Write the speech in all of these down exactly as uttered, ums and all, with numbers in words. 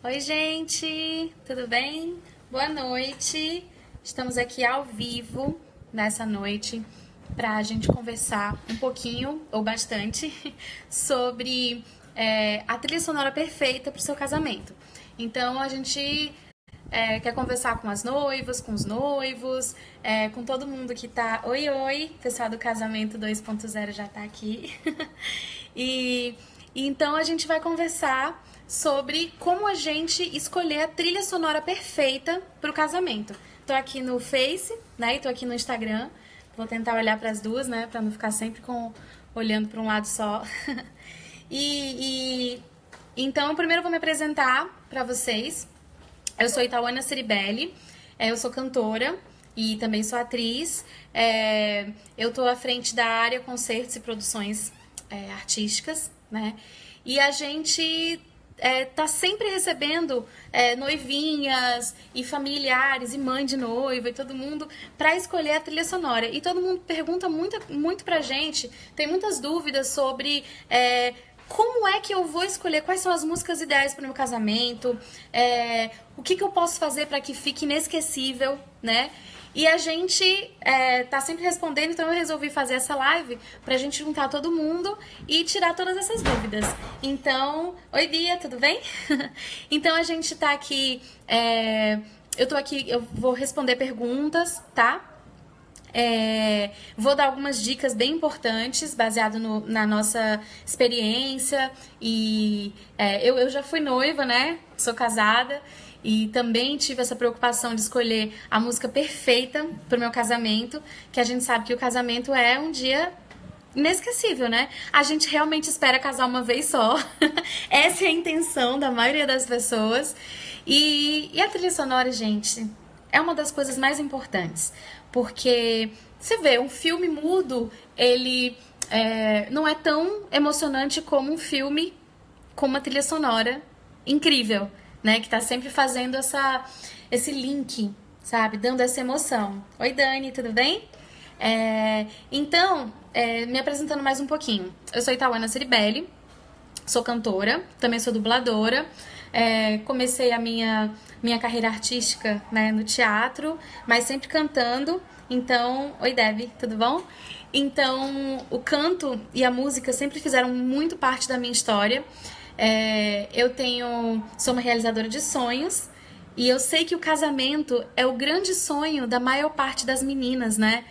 Oi, gente! Tudo bem? Boa noite! Estamos aqui ao vivo nessa noite para a gente conversar um pouquinho, ou bastante, sobre é, a trilha sonora perfeita para o seu casamento. Então, a gente é, quer conversar com as noivas, com os noivos, é, com todo mundo que tá... Oi, oi! O pessoal do Casamento dois ponto zero já tá aqui. e, e então, a gente vai conversar sobre como a gente escolher a trilha sonora perfeita para o casamento. Tô aqui no Face, né? E tô aqui no Instagram. Vou tentar olhar para as duas, né? Para não ficar sempre com olhando para um lado só. e, e então, primeiro eu vou me apresentar para vocês. Eu sou Itauana Ciribelli. Eu sou cantora e também sou atriz. É, eu tô à frente da área Concertos e Produções é, Artísticas, né? E a gente É, tá sempre recebendo é, noivinhas e familiares e mãe de noiva e todo mundo para escolher a trilha sonora. E todo mundo pergunta muito, muito pra gente, tem muitas dúvidas sobre é, como é que eu vou escolher, quais são as músicas ideais para o meu casamento, é, o que, que eu posso fazer para que fique inesquecível, né? E a gente é, tá sempre respondendo, então eu resolvi fazer essa live pra gente juntar todo mundo e tirar todas essas dúvidas. Então, oi Bia, tudo bem? Então a gente tá aqui, é, eu tô aqui, eu vou responder perguntas, tá? É, vou dar algumas dicas bem importantes, baseado no, na nossa experiência. E é, eu, eu já fui noiva, né? Sou casada. E também tive essa preocupação de escolher a música perfeita para o meu casamento, que a gente sabe que o casamento é um dia inesquecível, né? A gente realmente espera casar uma vez só. Essa é a intenção da maioria das pessoas. E, e a trilha sonora, gente, é uma das coisas mais importantes. Porque, você vê, um filme mudo, ele é, não é tão emocionante como um filme com uma trilha sonora incrível, né, que tá sempre fazendo essa, esse link, sabe? Dando essa emoção. Oi, Dani, tudo bem? É, então, é, me apresentando mais um pouquinho. Eu sou Itauana Ciribelli, sou cantora, também sou dubladora. É, comecei a minha, minha carreira artística, né, no teatro, mas sempre cantando. Então, oi, Deb, tudo bom? Então, o canto e a música sempre fizeram muito parte da minha história. É, eu tenho, sou uma realizadora de sonhos e eu sei que o casamento é o grande sonho da maior parte das meninas, né?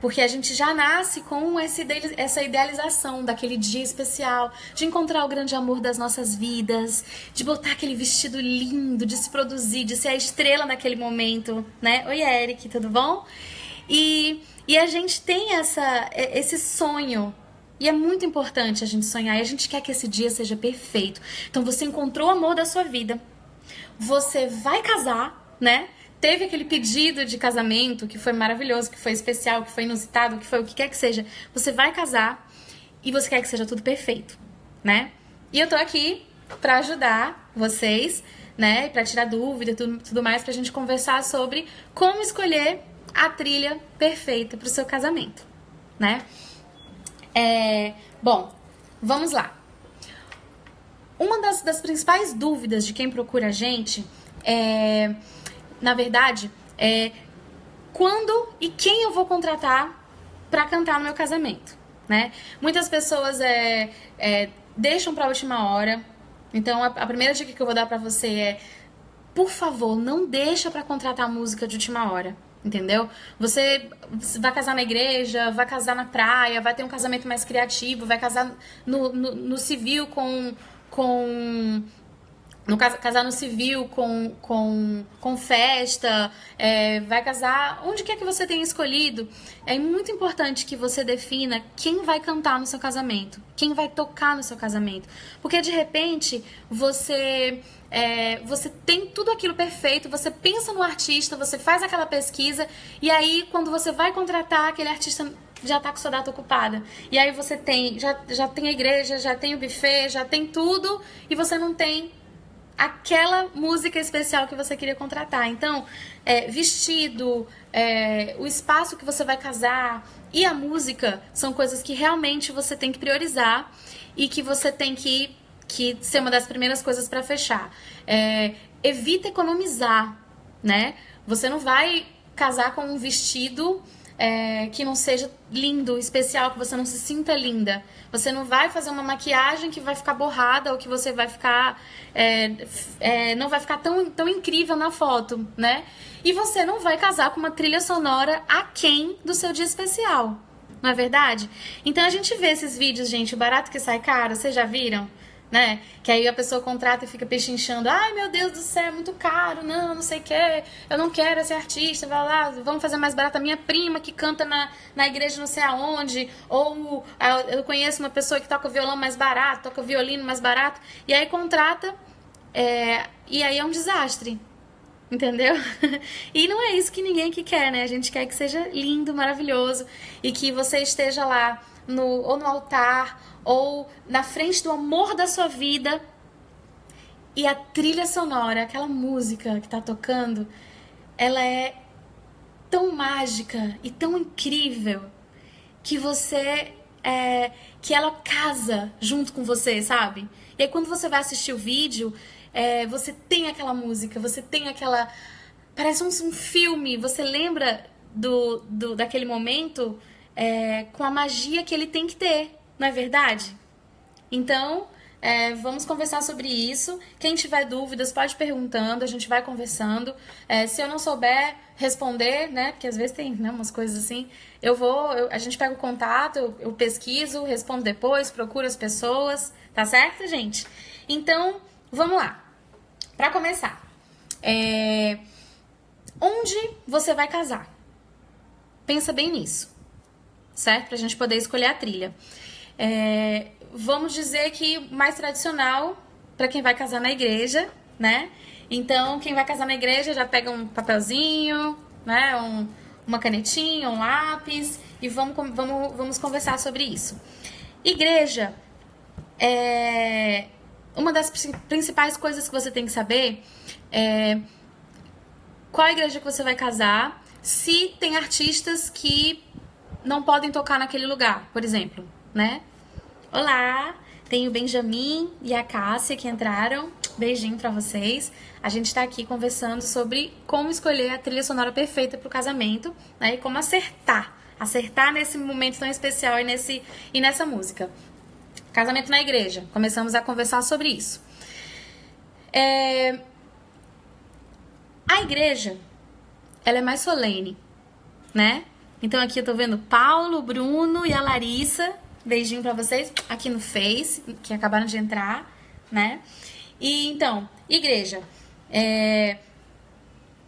Porque a gente já nasce com essa idealização daquele dia especial, de encontrar o grande amor das nossas vidas, de botar aquele vestido lindo, de se produzir, de ser a estrela naquele momento, né? Oi, Eric, tudo bom? E, e a gente tem essa, esse sonho. E é muito importante a gente sonhar, e a gente quer que esse dia seja perfeito. Então você encontrou o amor da sua vida, você vai casar, né? Teve aquele pedido de casamento que foi maravilhoso, que foi especial, que foi inusitado, que foi o que quer que seja. Você vai casar e você quer que seja tudo perfeito, né? E eu tô aqui pra ajudar vocês, né? Pra tirar dúvida e tudo, tudo mais, pra gente conversar sobre como escolher a trilha perfeita pro seu casamento, né? É, bom, vamos lá. Uma das, das principais dúvidas de quem procura a gente é, na verdade, é quando e quem eu vou contratar para cantar no meu casamento, né? Muitas pessoas é, é, deixam para a última hora. Então, a, a primeira dica que eu vou dar para você é, por favor, não deixa para contratar música de última hora. Entendeu? Você vai casar na igreja, vai casar na praia, vai ter um casamento mais criativo, vai casar no, no, no civil com... com no, casar no civil com, com, com festa, é, vai casar onde quer que você tenha escolhido. É muito importante que você defina quem vai cantar no seu casamento, quem vai tocar no seu casamento. Porque, de repente, você... É, você tem tudo aquilo perfeito, você pensa no artista, você faz aquela pesquisa e aí quando você vai contratar, aquele artista já tá com sua data ocupada. E aí você tem, já, já tem a igreja, já tem o buffet, já tem tudo e você não tem aquela música especial que você queria contratar. Então, é, vestido, é, o espaço que você vai casar e a música são coisas que realmente você tem que priorizar e que você tem que... que ser uma das primeiras coisas para fechar. É, evita economizar, né? Você não vai casar com um vestido é, que não seja lindo, especial, que você não se sinta linda. Você não vai fazer uma maquiagem que vai ficar borrada ou que você vai ficar... É, é, não vai ficar tão, tão incrível na foto, né? E você não vai casar com uma trilha sonora aquém do seu dia especial, não é verdade? Então a gente vê esses vídeos, gente, o barato que sai caro, vocês já viram? Né? Que aí a pessoa contrata e fica pechinchando, ai meu Deus do céu, é muito caro, não, não sei o que, eu não quero ser artista, vai lá, vamos fazer mais barato a minha prima que canta na, na igreja não sei aonde, ou eu conheço uma pessoa que toca violão mais barato, toca violino mais barato, e aí contrata, é, e aí é um desastre, entendeu? E não é isso que ninguém que quer, né? A gente quer que seja lindo, maravilhoso, e que você esteja lá, no, ou no altar, ou na frente do amor da sua vida, e a trilha sonora, aquela música que tá tocando, ela é tão mágica e tão incrível que você é, que ela casa junto com você, sabe? E aí quando você vai assistir o vídeo, é, você tem aquela música, você tem aquela, parece um, um filme, você lembra do, do, daquele momento é, com a magia que ele tem que ter. Não é verdade? Então, é, vamos conversar sobre isso. Quem tiver dúvidas, pode ir perguntando, a gente vai conversando. É, se eu não souber responder, né? Porque às vezes tem, né, umas coisas assim. Eu vou, eu, a gente pega o contato, eu, eu pesquiso, respondo depois, procuro as pessoas. Tá certo, gente? Então, vamos lá. Pra começar. É, onde você vai casar? Pensa bem nisso. Certo? Pra gente poder escolher a trilha. É, vamos dizer que mais tradicional para quem vai casar na igreja, né? Então, quem vai casar na igreja já pega um papelzinho, né? Um, uma canetinha, um lápis, e vamos, vamos, vamos conversar sobre isso. Igreja, é, uma das principais coisas que você tem que saber é qual igreja que você vai casar, se tem artistas que não podem tocar naquele lugar, por exemplo. Né? Olá, tem o Benjamin e a Cássia que entraram, beijinho pra vocês. A gente tá aqui conversando sobre como escolher a trilha sonora perfeita pro casamento, né? E como acertar, acertar nesse momento tão especial e, nesse, e nessa música. Casamento na igreja, começamos a conversar sobre isso. É... A igreja, ela é mais solene, né? Então aqui eu tô vendo Paulo, Bruno e a Larissa... Beijinho pra vocês aqui no Face, que acabaram de entrar, né? E então, igreja. É...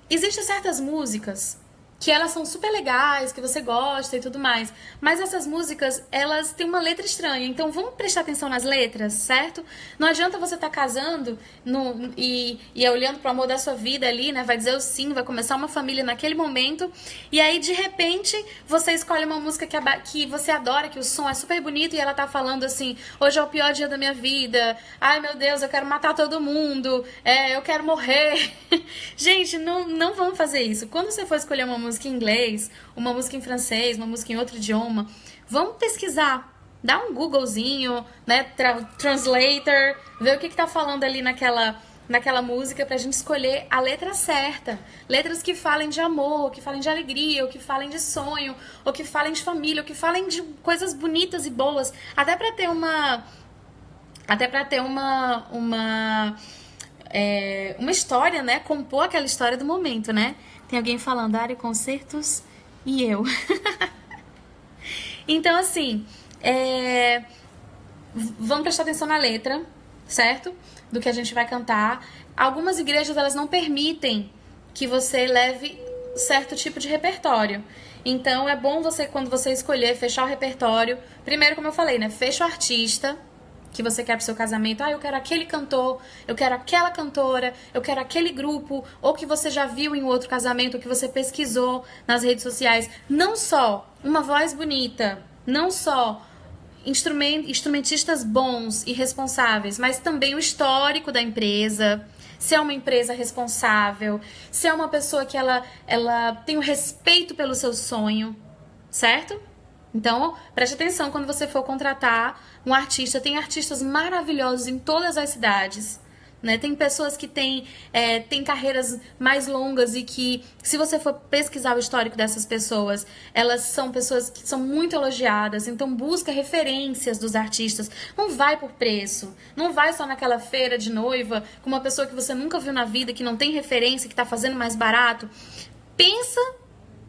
Existem certas músicas que elas são super legais, que você gosta e tudo mais. Mas essas músicas, elas têm uma letra estranha. Então vamos prestar atenção nas letras, certo? Não adianta você estar tá casando no, e, e olhando pro amor da sua vida ali, né? Vai dizer o sim, vai começar uma família naquele momento. E aí, de repente, você escolhe uma música que, que você adora, que o som é super bonito. E ela tá falando assim, hoje é o pior dia da minha vida. Ai, meu Deus, eu quero matar todo mundo. É, eu quero morrer. Gente, não, não vamos fazer isso. Quando você for escolher uma música... música em inglês, uma música em francês, uma música em outro idioma, vamos pesquisar, dá um Googlezinho, né, tra translator, ver o que que tá falando ali naquela, naquela música pra gente escolher a letra certa, letras que falem de amor, que falem de alegria, ou que falem de sonho, ou que falem de família, ou que falem de coisas bonitas e boas, até pra ter uma, até pra ter uma, uma, é, uma história, né, compor aquela história do momento, né. Tem alguém falando, Aria Concertos e eu. Então, assim, é... vamos prestar atenção na letra, certo? Do que a gente vai cantar. Algumas igrejas, elas não permitem que você leve certo tipo de repertório. Então, é bom você, quando você escolher, fechar o repertório. Primeiro, como eu falei, né? Fecha o artista que você quer pro seu casamento. Ah, eu quero aquele cantor, eu quero aquela cantora, eu quero aquele grupo, ou que você já viu em outro casamento, ou que você pesquisou nas redes sociais. Não só uma voz bonita, não só instrumentistas bons e responsáveis, mas também o histórico da empresa, se é uma empresa responsável, se é uma pessoa que ela, ela tem o respeito pelo seu sonho, certo? Então, preste atenção quando você for contratar um artista. Tem artistas maravilhosos em todas as cidades, né? Tem pessoas que têm é, tem carreiras mais longas e que, se você for pesquisar o histórico dessas pessoas, elas são pessoas que são muito elogiadas. Então, busca referências dos artistas. Não vai por preço. Não vai só naquela feira de noiva com uma pessoa que você nunca viu na vida, que não tem referência, que tá fazendo mais barato. Pensa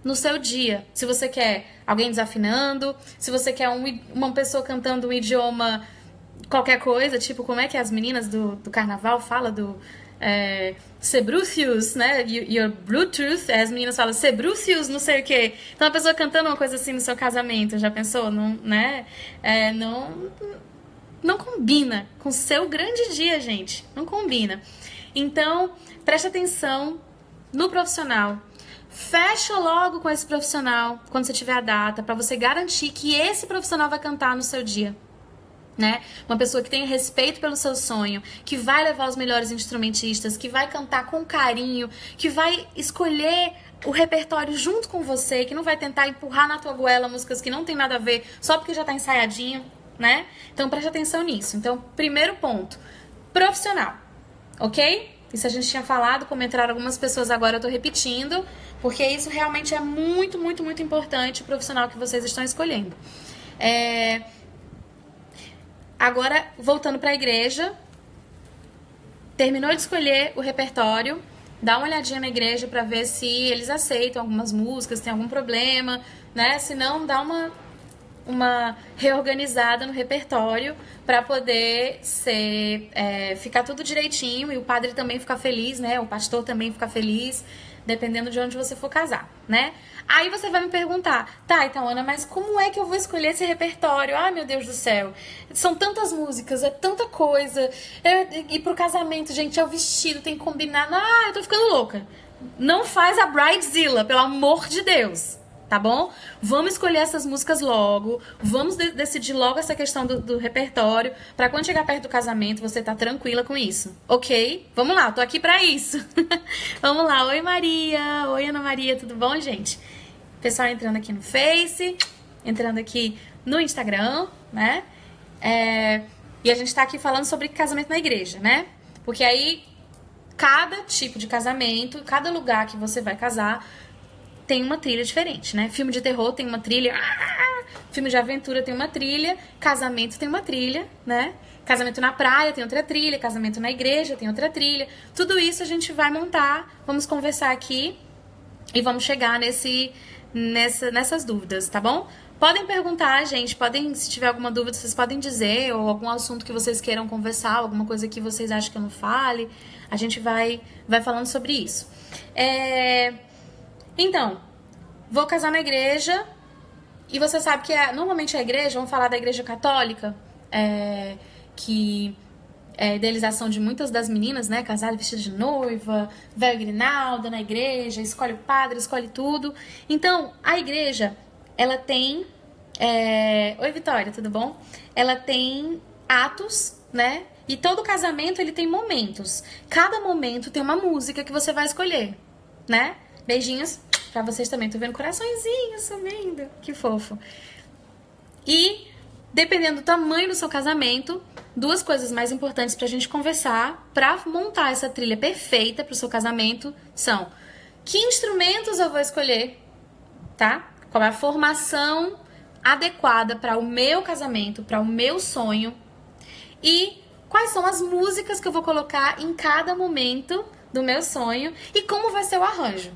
no seu dia, se você quer alguém desafinando, se você quer um, uma pessoa cantando um idioma, qualquer coisa, tipo, como é que as meninas do, do carnaval falam do é, Sebrutius, né, your Bluetooth, as meninas falam Sebrutius, não sei o quê. Então, a pessoa cantando uma coisa assim no seu casamento, já pensou? Não, né, é, não, não combina com o seu grande dia, gente, não combina. Então, preste atenção no profissional. Fecha logo com esse profissional quando você tiver a data, para você garantir que esse profissional vai cantar no seu dia, né? Uma pessoa que tenha respeito pelo seu sonho, que vai levar os melhores instrumentistas, que vai cantar com carinho, que vai escolher o repertório junto com você, que não vai tentar empurrar na tua goela músicas que não tem nada a ver só porque já tá ensaiadinho, né? Então preste atenção nisso. Então, primeiro ponto, profissional, ok? Isso a gente tinha falado, como entraram algumas pessoas agora, eu tô repetindo, porque isso realmente é muito, muito, muito importante, o profissional que vocês estão escolhendo. É... Agora, voltando para a igreja, terminou de escolher o repertório, dá uma olhadinha na igreja para ver se eles aceitam algumas músicas, tem algum problema, né? Se não, dá uma, uma reorganizada no repertório para poder ser, é, ficar tudo direitinho e o padre também ficar feliz, né? O pastor também ficar feliz, dependendo de onde você for casar, né? Aí você vai me perguntar, tá, Itauana, mas como é que eu vou escolher esse repertório? Ah, meu Deus do céu, são tantas músicas, é tanta coisa, e pro casamento, gente, é o vestido, tem que combinar, ah, eu tô ficando louca. Não faz a Bridezilla, pelo amor de Deus, tá bom? Vamos escolher essas músicas logo, vamos de decidir logo essa questão do, do repertório, pra quando chegar perto do casamento você tá tranquila com isso, ok? Vamos lá, eu tô aqui pra isso. Vamos lá, oi Maria, oi Ana Maria, tudo bom, gente? Pessoal entrando aqui no Face, entrando aqui no Instagram, né? É... E a gente tá aqui falando sobre casamento na igreja, né? Porque aí, cada tipo de casamento, cada lugar que você vai casar, tem uma trilha diferente, né? Filme de terror tem uma trilha, ah! Filme de aventura tem uma trilha, casamento tem uma trilha, né? Casamento na praia tem outra trilha, casamento na igreja tem outra trilha. Tudo isso a gente vai montar, vamos conversar aqui e vamos chegar nesse, nessa, nessas dúvidas, tá bom? Podem perguntar, gente, podem, se tiver alguma dúvida, vocês podem dizer, ou algum assunto que vocês queiram conversar, alguma coisa que vocês acham que eu não fale, a gente vai, vai falando sobre isso. É... Então, vou casar na igreja, e você sabe que é, normalmente a igreja, vamos falar da igreja católica, é, que é a idealização de muitas das meninas, né, casada, vestida de noiva, véu grinalda na igreja, escolhe o padre, escolhe tudo. Então, a igreja, ela tem, é... oi Vitória, tudo bom? Ela tem atos, né, e todo casamento ele tem momentos, cada momento tem uma música que você vai escolher, né? Beijinhos pra vocês também. Tô vendo coraçõezinhos subindo. Que fofo. E, dependendo do tamanho do seu casamento, duas coisas mais importantes pra gente conversar, pra montar essa trilha perfeita pro seu casamento, são: que instrumentos eu vou escolher, tá? Qual é a formação adequada para o meu casamento, para o meu sonho? E quais são as músicas que eu vou colocar em cada momento do meu sonho? E como vai ser o arranjo?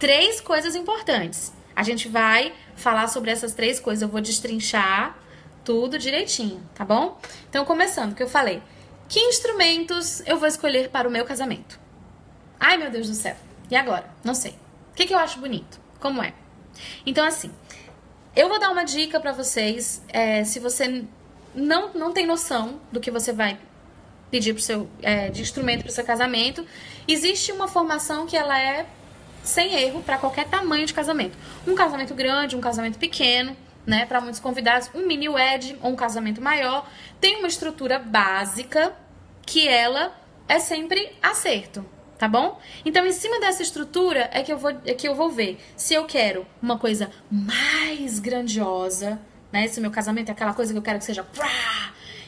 Três coisas importantes. A gente vai falar sobre essas três coisas. Eu vou destrinchar tudo direitinho, tá bom? Então, começando, o que eu falei. Que instrumentos eu vou escolher para o meu casamento? Ai, meu Deus do céu. E agora? Não sei. O que, que eu acho bonito? Como é? Então, assim, eu vou dar uma dica pra vocês. É, se você não, não tem noção do que você vai pedir pro seu, é, de instrumento para o seu casamento, existe uma formação que ela é sem erro para qualquer tamanho de casamento. Um casamento grande, um casamento pequeno, né? Para muitos convidados, um mini wedding ou um casamento maior, tem uma estrutura básica que ela é sempre acerto. tá bom? Então, em cima dessa estrutura é que eu vou, é que eu vou ver se eu quero uma coisa mais grandiosa, né? Se o meu casamento é aquela coisa que eu quero que seja...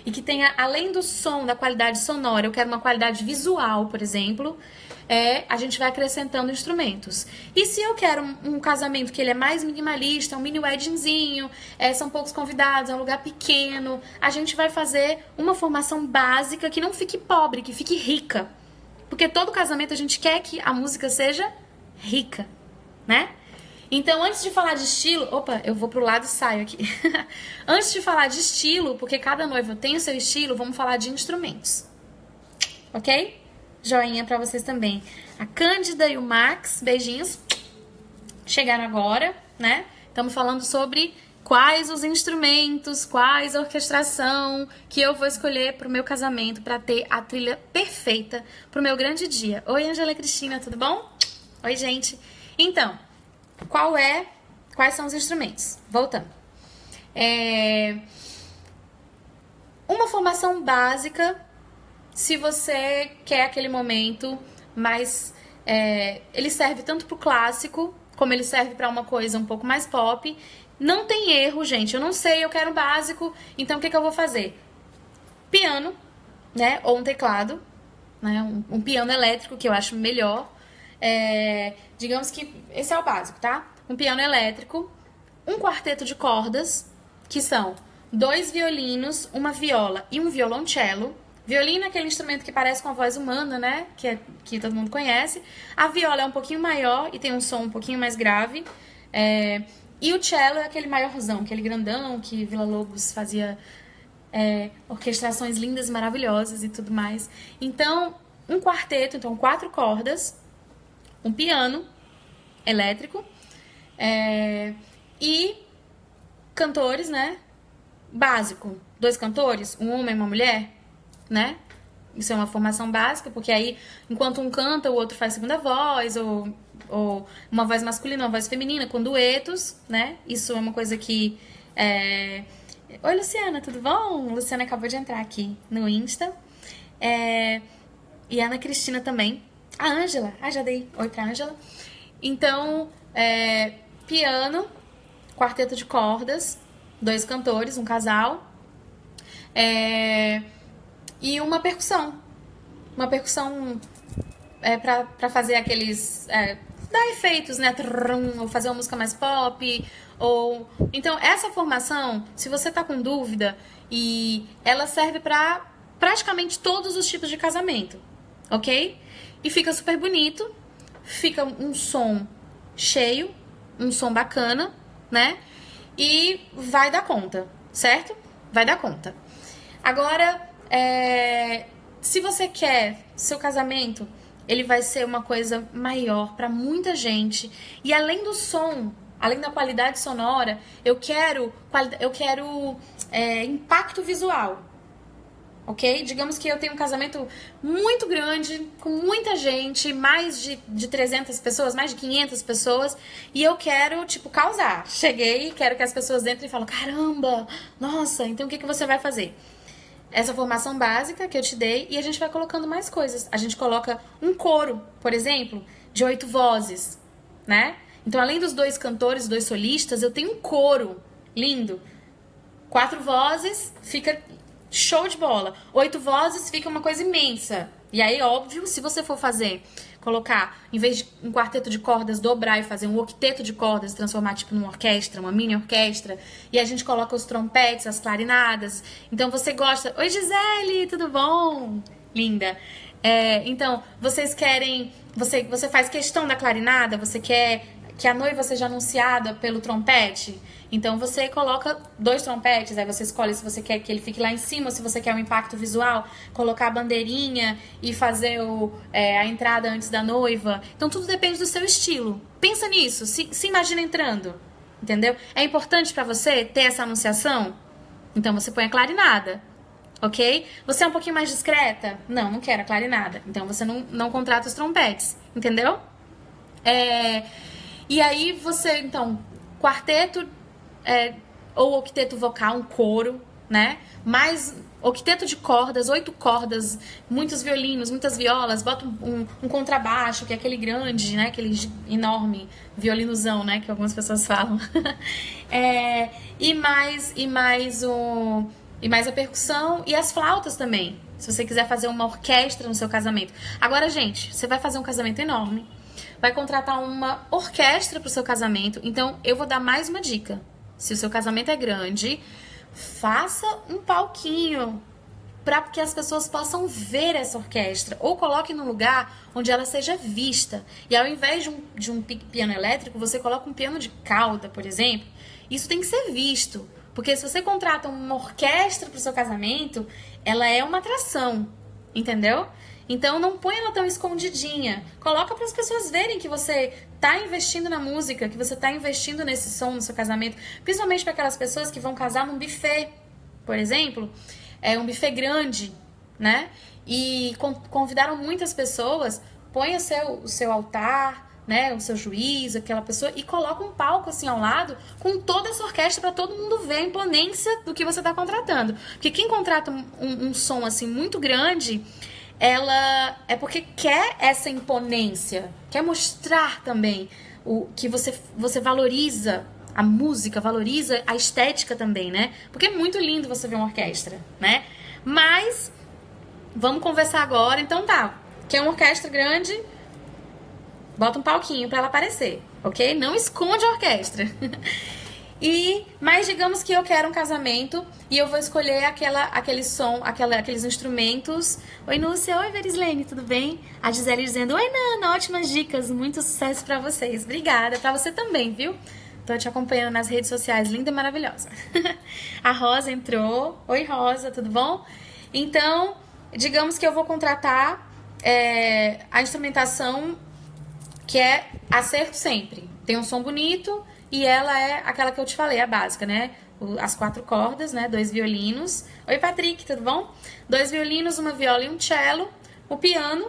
e que tenha, além do som, da qualidade sonora, eu quero uma qualidade visual, por exemplo, é, a gente vai acrescentando instrumentos. E se eu quero um, um casamento que ele é mais minimalista, um mini weddingzinho, é, são poucos convidados, é um lugar pequeno, a gente vai fazer uma formação básica que não fique pobre, que fique rica. Porque todo casamento a gente quer que a música seja rica, né? Então, antes de falar de estilo... Opa, eu vou pro lado e saio aqui. Antes de falar de estilo, porque cada noiva tem o seu estilo, vamos falar de instrumentos. Ok? Joinha pra vocês também. A Cândida e o Max, beijinhos. Chegaram agora, né? Estamos falando sobre quais os instrumentos, quais a orquestração que eu vou escolher pro meu casamento, pra ter a trilha perfeita pro meu grande dia. Oi, Angela Cristina, tudo bom? Oi, gente. Então... Qual é, quais são os instrumentos? Voltando. É, uma formação básica, se você quer aquele momento, mas é, ele serve tanto para o clássico, como ele serve para uma coisa um pouco mais pop. Não tem erro, gente. Eu não sei, eu quero um básico, então o que, que eu vou fazer? Piano, né? Ou um teclado, né? um, um piano elétrico, que eu acho melhor. É, digamos que esse é o básico, tá? Um piano elétrico, um quarteto de cordas, que são dois violinos, uma viola e um violoncelo. Violino é aquele instrumento que parece com a voz humana, né? Que, é, que todo mundo conhece. A viola é um pouquinho maior e tem um som um pouquinho mais grave. É, e o cello é aquele maiorzão, aquele grandão que Villa-Lobos fazia é, orquestrações lindas e maravilhosas e tudo mais. Então, um quarteto, então quatro cordas. Um piano elétrico é, e cantores, né? Básico. Dois cantores, um homem e uma mulher, né? Isso é uma formação básica, porque aí, enquanto um canta, o outro faz segunda voz, ou, ou uma voz masculina, uma voz feminina, com duetos, né? Isso é uma coisa que... É... Oi, Luciana, tudo bom? Luciana acabou de entrar aqui no Insta. É... E a Ana Cristina também. A Ângela, ah, já dei oi pra Ângela. Então, é, piano, quarteto de cordas, dois cantores, um casal, é, e uma percussão. Uma percussão é, pra, pra fazer aqueles... É, dar efeitos, né? Trum, ou fazer uma música mais pop, ou... Então, essa formação, se você tá com dúvida, e ela serve pra praticamente todos os tipos de casamento, ok? E fica super bonito, fica um som cheio, um som bacana, né? E vai dar conta, certo? Vai dar conta. Agora, é... se você quer seu casamento, ele vai ser uma coisa maior para muita gente. E além do som, além da qualidade sonora, eu quero, eu quero é, impacto visual. Ok? Digamos que eu tenho um casamento muito grande, com muita gente, mais de, de trezentas pessoas, mais de quinhentas pessoas, e eu quero, tipo, causar. Cheguei, quero que as pessoas entrem e falem, caramba, nossa, então o que, que você vai fazer? Essa formação básica que eu te dei, e a gente vai colocando mais coisas. A gente coloca um coro, por exemplo, de oito vozes, né? Então, além dos dois cantores, dois solistas, eu tenho um coro lindo. Quatro vozes, fica... Show de bola. Oito vozes fica uma coisa imensa. E aí, óbvio, se você for fazer, colocar, em vez de um quarteto de cordas, dobrar e fazer um octeto de cordas, transformar tipo numa orquestra, uma mini orquestra, e a gente coloca os trompetes, as clarinadas. Então, você gosta... Oi, Gisele, tudo bom? Linda. É, então, vocês querem... Você, você faz questão da clarinada? Você quer que a noiva seja anunciada pelo trompete? Então você coloca dois trompetes, aí você escolhe se você quer que ele fique lá em cima, ou se você quer um impacto visual, colocar a bandeirinha e fazer o, é, a entrada antes da noiva. Então tudo depende do seu estilo. Pensa nisso, se, se imagina entrando, entendeu? É importante pra você ter essa anunciação? Então você põe a clarinada, ok? Você é um pouquinho mais discreta? Não, não quero a clarinada. Então você não, não contrata os trompetes, entendeu? É, e aí você, então, quarteto... É, ou octeto vocal, um coro, né? Mas octeto de cordas, oito cordas, muitos violinos, muitas violas, bota um, um contrabaixo, que é aquele grande, né? Aquele enorme violinozão, né? Que algumas pessoas falam. é, e, mais, e, mais o, e mais a percussão e as flautas também. Se você quiser fazer uma orquestra no seu casamento. Agora, gente, você vai fazer um casamento enorme. Vai contratar uma orquestra para o seu casamento. Então, eu vou dar mais uma dica. Se o seu casamento é grande, faça um palquinho para que as pessoas possam ver essa orquestra. Ou coloque num lugar onde ela seja vista. E ao invés de um, de um piano elétrico, você coloca um piano de cauda, por exemplo. Isso tem que ser visto. Porque se você contrata uma orquestra para o seu casamento, ela é uma atração, entendeu? Então não põe ela tão escondidinha. Coloca para as pessoas verem que você tá investindo na música, que você tá investindo nesse som no seu casamento. Principalmente para aquelas pessoas que vão casar num buffet, por exemplo. É um buffet grande, né? E convidaram muitas pessoas. Põe o seu, o seu altar, né, o seu juiz, aquela pessoa, e coloca um palco assim ao lado com toda essa orquestra para todo mundo ver a imponência do que você está contratando. Porque quem contrata um, um, um som assim muito grande, ela é porque quer essa imponência, quer mostrar também o que você, você valoriza a música, valoriza a estética também, né? Porque é muito lindo você ver uma orquestra, né? Mas vamos conversar agora, então tá? Quer uma orquestra grande? Bota um palquinho pra ela aparecer, ok? Não esconde a orquestra. e, mas digamos que eu quero um casamento e eu vou escolher aquela, aquele som, aquela, aqueles instrumentos. Oi, Núcia. Oi, Verislene. Tudo bem? A Gisele dizendo, oi, Nana. Ótimas dicas. Muito sucesso pra vocês. Obrigada. Pra você também, viu? Tô te acompanhando nas redes sociais. Linda e maravilhosa. a Rosa entrou. Oi, Rosa. Tudo bom? Então, digamos que eu vou contratar é, a instrumentação... que é acerto sempre. Tem um som bonito e ela é aquela que eu te falei, a básica, né? As quatro cordas, né? Dois violinos. Oi, Patrick, tudo bom? Dois violinos, uma viola e um cello. O piano,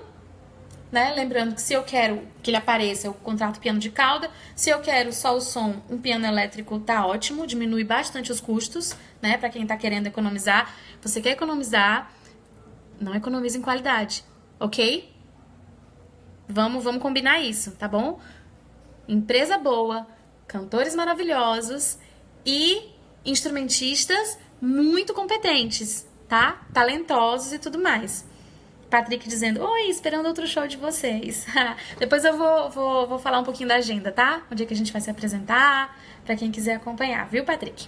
né? Lembrando que se eu quero que ele apareça, eu contrato piano de cauda. Se eu quero só o som, um piano elétrico tá ótimo. Diminui bastante os custos, né? Pra quem tá querendo economizar. Você quer economizar, não economiza em qualidade, ok? Vamos, vamos combinar isso, tá bom? Empresa boa, cantores maravilhosos e instrumentistas muito competentes, tá? Talentosos e tudo mais. Patrick dizendo, oi, esperando outro show de vocês. Depois eu vou, vou, vou falar um pouquinho da agenda, tá? Onde é que a gente vai se apresentar, pra quem quiser acompanhar, viu, Patrick?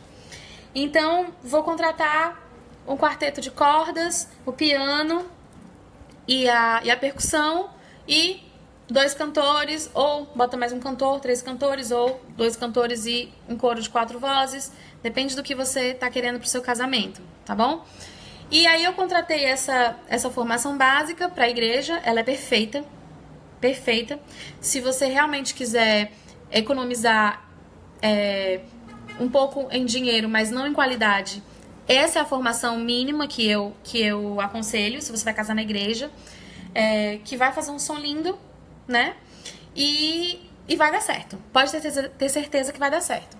Então, vou contratar um quarteto de cordas, o piano e a, e a percussão e... dois cantores, ou bota mais um cantor, três cantores, ou dois cantores e um coro de quatro vozes. Depende do que você tá querendo pro seu casamento, tá bom? E aí eu contratei essa, essa formação básica pra igreja, ela é perfeita, perfeita. Se você realmente quiser economizar é, um pouco em dinheiro, mas não em qualidade, essa é a formação mínima que eu, que eu aconselho, se você vai casar na igreja. É, que vai fazer um som lindo, né? E, e vai dar certo. Pode ter certeza, ter certeza que vai dar certo.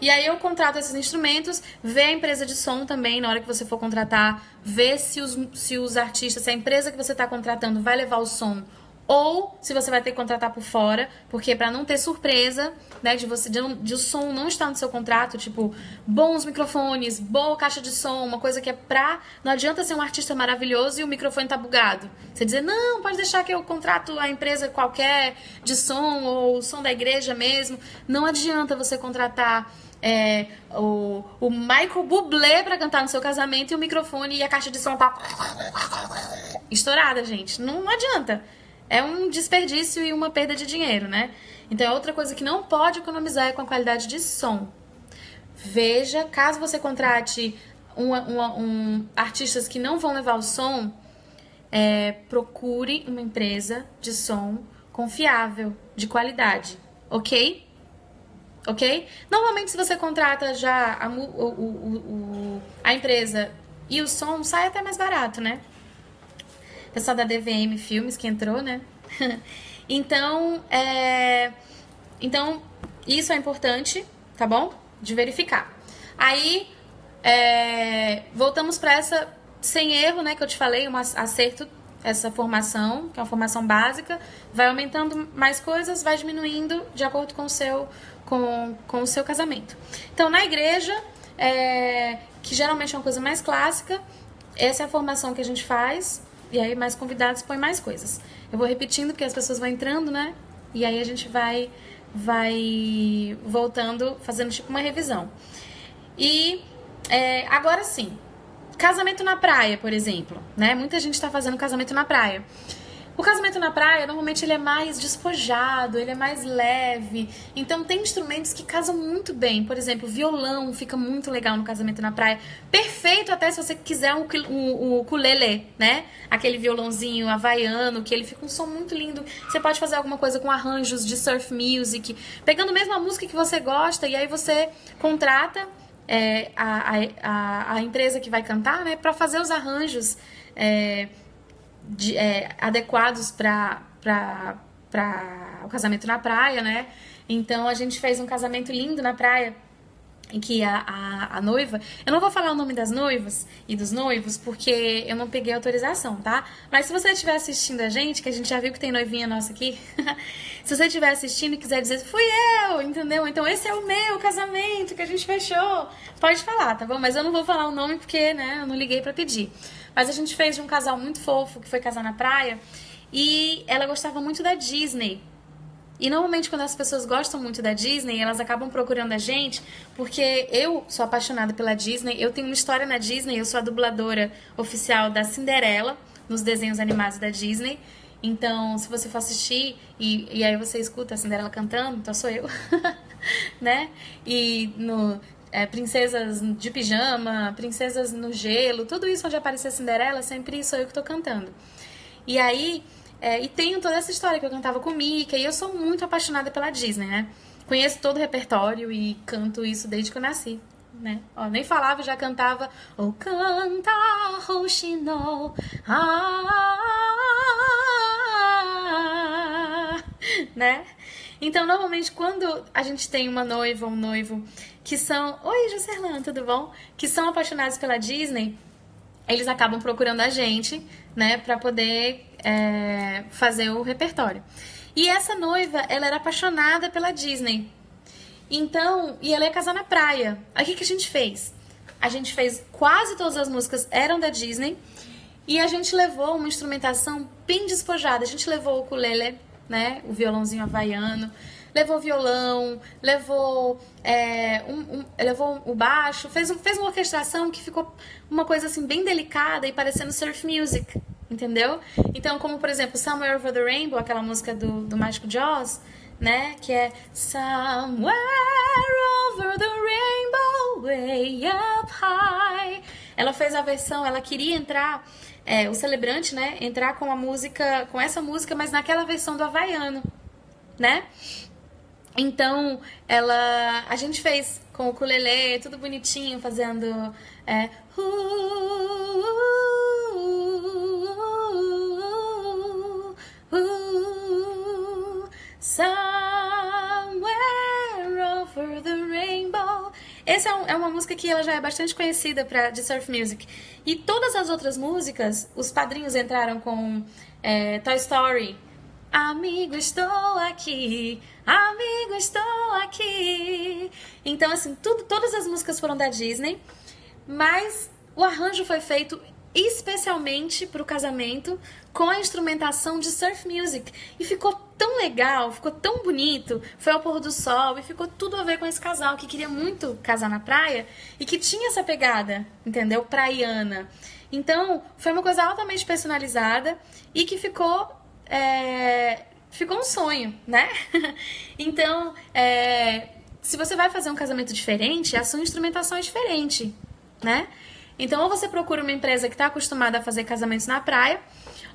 E aí eu contrato esses instrumentos, vê a empresa de som também, na hora que você for contratar, vê se os, se os artistas, se a empresa que você está contratando vai levar o som, ou se você vai ter que contratar por fora, porque para não ter surpresa, né, de você de, um, de o som não estar no seu contrato, tipo, bons microfones, boa caixa de som, uma coisa que é pra... Não adianta ser um artista maravilhoso e o microfone tá bugado. Você dizer, não, pode deixar que eu contrato a empresa qualquer de som, ou o som da igreja mesmo. Não adianta você contratar é, o, o Michael Bublé pra cantar no seu casamento e o microfone e a caixa de som tá estourada, gente. Não, não adianta. É um desperdício e uma perda de dinheiro, né? Então, é outra coisa que não pode economizar é com a qualidade de som. Veja, caso você contrate uma, uma, um, artistas que não vão levar o som, é, procure uma empresa de som confiável, de qualidade, ok? Ok? Normalmente, se você contrata já a, o, o, o, a empresa e o som, sai até mais barato, né? Pessoal da D V M Filmes que entrou, né? então, é... então, isso é importante, tá bom? De verificar. Aí, É, voltamos para essa sem erro, né, que eu te falei, um acerto, essa formação, que é uma formação básica, vai aumentando mais coisas, vai diminuindo de acordo com o seu, com, com o seu casamento. Então, na igreja, é, que geralmente é uma coisa mais clássica, essa é a formação que a gente faz, e aí mais convidados põem mais coisas. Eu vou repetindo, porque as pessoas vão entrando, né, e aí a gente vai, vai voltando, fazendo tipo uma revisão. E é, agora sim, casamento na praia, por exemplo, né? Muita gente tá fazendo casamento na praia. O casamento na praia, normalmente, ele é mais despojado, ele é mais leve. Então, tem instrumentos que casam muito bem. Por exemplo, violão fica muito legal no casamento na praia. Perfeito até se você quiser um, um, um ukulele, né? Aquele violãozinho havaiano, que ele fica um som muito lindo. Você pode fazer alguma coisa com arranjos de surf music, pegando mesmo a música que você gosta, e aí você contrata... É, a, a, a empresa que vai cantar, né, para fazer os arranjos é, de, é, adequados para o casamento na praia, né? Então a gente fez um casamento lindo na praia em que a, a, a noiva, eu não vou falar o nome das noivas e dos noivos porque eu não peguei autorização, tá? Mas se você estiver assistindo a gente, que a gente já viu que tem noivinha nossa aqui, se você estiver assistindo e quiser dizer, fui eu, entendeu? Então esse é o meu casamento que a gente fechou, pode falar, tá bom? Mas eu não vou falar o nome porque, né, eu não liguei pra pedir. Mas a gente fez de um casal muito fofo que foi casar na praia e ela gostava muito da Disney. E normalmente quando as pessoas gostam muito da Disney, elas acabam procurando a gente, porque eu sou apaixonada pela Disney, eu tenho uma história na Disney, eu sou a dubladora oficial da Cinderela, nos desenhos animados da Disney, então se você for assistir, e, e aí você escuta a Cinderela cantando, então sou eu, né, e no... É, princesas de pijama, princesas no gelo, tudo isso onde aparecer a Cinderela, sempre sou eu que tô cantando, e aí... É, e tenho toda essa história que eu cantava com Mika, e eu sou muito apaixonada pela Disney, né? Conheço todo o repertório e canto isso desde que eu nasci, né? Ó, nem falava, já cantava... Oh, canta, Roshino, ah, né? Então, normalmente, quando a gente tem uma noiva ou um noivo que são... Oi, Juscelana, tudo bom? Que são apaixonados pela Disney, eles acabam procurando a gente, né? Pra poder... É, fazer o repertório. E essa noiva, ela era apaixonada pela Disney. Então, e ela ia casar na praia. Aí o que, que a gente fez? A gente fez, quase todas as músicas eram da Disney. E a gente levou uma instrumentação bem despojada. A gente levou o ukulele, né? O violãozinho havaiano. Levou violão, levou, é, um, um, levou o baixo. Fez, um, fez uma orquestração que ficou uma coisa assim bem delicada e parecendo surf music. Entendeu? Então, como por exemplo, Somewhere Over the Rainbow, aquela música do, do Mágico de Oz, né? Que é Somewhere Over the Rainbow, way up high. Ela fez a versão, ela queria entrar, é, o celebrante, né? Entrar com a música, com essa música, mas naquela versão do havaiano, né? Então, ela, a gente fez com o ukulele, tudo bonitinho, fazendo. É, Ooh, somewhere over the rainbow. Essa é, um, é uma música que ela já é bastante conhecida pra, de surf music. E todas as outras músicas, os padrinhos entraram com é, Toy Story. Amigo, estou aqui. Amigo, estou aqui. Então, assim, tudo, todas as músicas foram da Disney, mas o arranjo foi feito especialmente para o casamento, com a instrumentação de surf music. E ficou tão legal, ficou tão bonito, foi ao pôr do sol, e ficou tudo a ver com esse casal, que queria muito casar na praia, e que tinha essa pegada, entendeu? Praiana. Então, foi uma coisa altamente personalizada, e que ficou... É... Ficou um sonho, né? Então, é... se você vai fazer um casamento diferente, a sua instrumentação é diferente, né? Então, ou você procura uma empresa que está acostumada a fazer casamentos na praia,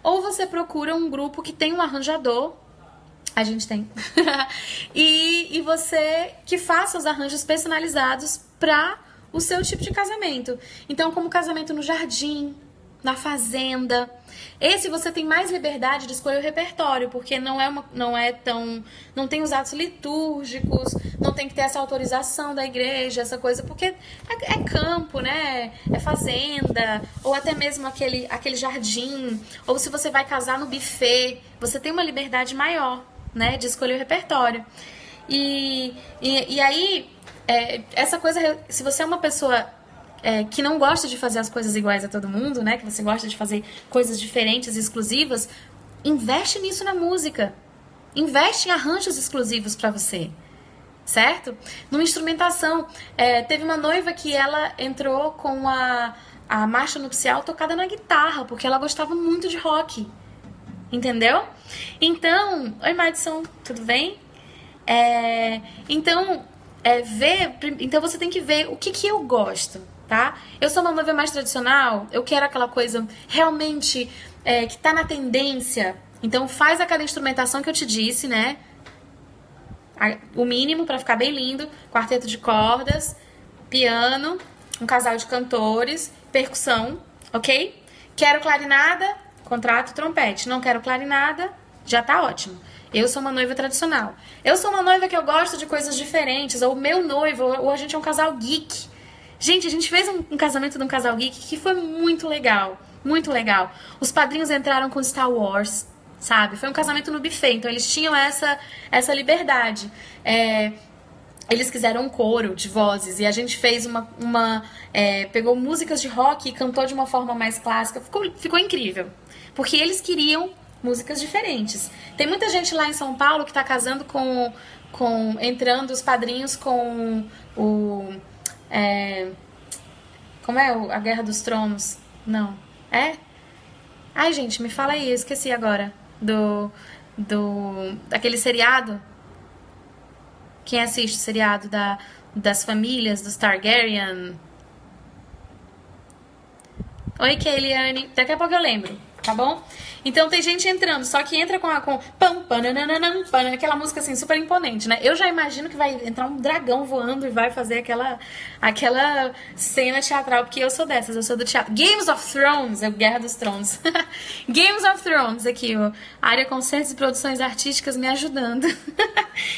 ou você procura um grupo que tem um arranjador, a gente tem, e, e você que faça os arranjos personalizados para o seu tipo de casamento. Então, como casamento no jardim, na fazenda. Esse você tem mais liberdade de escolher o repertório, porque não é, uma, não é tão... não tem os atos litúrgicos, não tem que ter essa autorização da igreja, essa coisa, porque é, é campo, né? É fazenda, ou até mesmo aquele, aquele jardim, ou se você vai casar no buffet, você tem uma liberdade maior, né? De escolher o repertório. E, e, e aí, é, essa coisa, se você é uma pessoa... É, que não gosta de fazer as coisas iguais a todo mundo, né? Que você gosta de fazer coisas diferentes e exclusivas, investe nisso na música. Investe em arranjos exclusivos pra você, certo? Numa instrumentação. É, teve uma noiva que ela entrou com a, a marcha nupcial tocada na guitarra, porque ela gostava muito de rock. Entendeu? Então... Oi, Madison, tudo bem? É, então, é, ver, então você tem que ver o que, que eu gosto. Tá? Eu sou uma noiva mais tradicional, eu quero aquela coisa realmente é, que tá na tendência. Então faz aquela instrumentação que eu te disse, né? O mínimo pra ficar bem lindo. Quarteto de cordas, piano, um casal de cantores, percussão, ok? Quero clarinada, contrato trompete. Não quero clarinada, já tá ótimo. Eu sou uma noiva tradicional. Eu sou uma noiva que eu gosto de coisas diferentes. Ou meu noivo, ou a gente é um casal geek. Gente, a gente fez um, um casamento de um casal geek que foi muito legal, muito legal. Os padrinhos entraram com Star Wars, sabe? Foi um casamento no buffet, então eles tinham essa, essa liberdade. É, eles quiseram um coro de vozes e a gente fez uma... uma é, pegou músicas de rock e cantou de uma forma mais clássica. Ficou, ficou incrível, porque eles queriam músicas diferentes. Tem muita gente lá em São Paulo que tá casando com... com entrando os padrinhos com o... É... Como é a Guerra dos Tronos? Não. É? Ai, gente, me fala aí, eu esqueci agora. Do... do... Daquele seriado. Quem assiste o seriado da, das famílias, dos Targaryen? Oi, Keiliane. Daqui a pouco eu lembro, tá bom? Então tem gente entrando, só que entra com a... Com... Aquela música assim, super imponente, né? Eu já imagino que vai entrar um dragão voando e vai fazer aquela, aquela cena teatral, porque eu sou dessas, eu sou do teatro. Games of Thrones, é Guerra dos Tronos. Games of Thrones, aqui, ó. Área Concertos e Produções Artísticas me ajudando.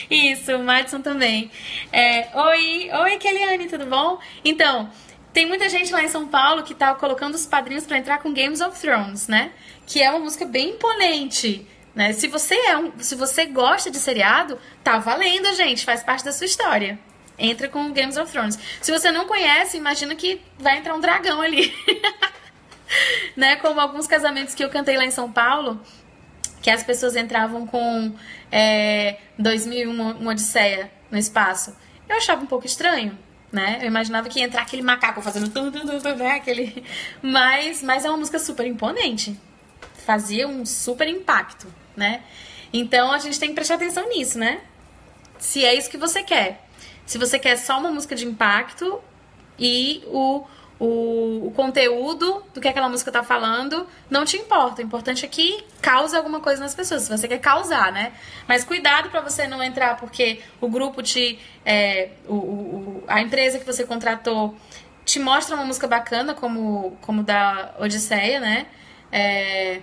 Isso, o Madison também. É, oi, oi, Keiliane, tudo bom? Então... Tem muita gente lá em São Paulo que tá colocando os padrinhos pra entrar com Games of Thrones, né? Que é uma música bem imponente, né? Se você, é um, se você gosta de seriado, tá valendo, gente. Faz parte da sua história. Entra com Games of Thrones. Se você não conhece, imagina que vai entrar um dragão ali. Né? Como alguns casamentos que eu cantei lá em São Paulo, que as pessoas entravam com é, dois mil e um, Uma Odisseia no Espaço. Eu achava um pouco estranho. Né? Eu imaginava que ia entrar aquele macaco fazendo tum, tum, tum, tum, né? Aquele... Mas, mas é uma música super imponente. Fazia um super impacto, né? Então a gente tem que prestar atenção nisso, né? Se é isso que você quer. Se você quer só uma música de impacto e o, o, o conteúdo do que aquela música tá falando não te importa. O importante é que cause alguma coisa nas pessoas, se você quer causar, né? Mas cuidado pra você não entrar porque o grupo te... É, o, o A empresa que você contratou te mostra uma música bacana, como, como da Odisseia, né? É...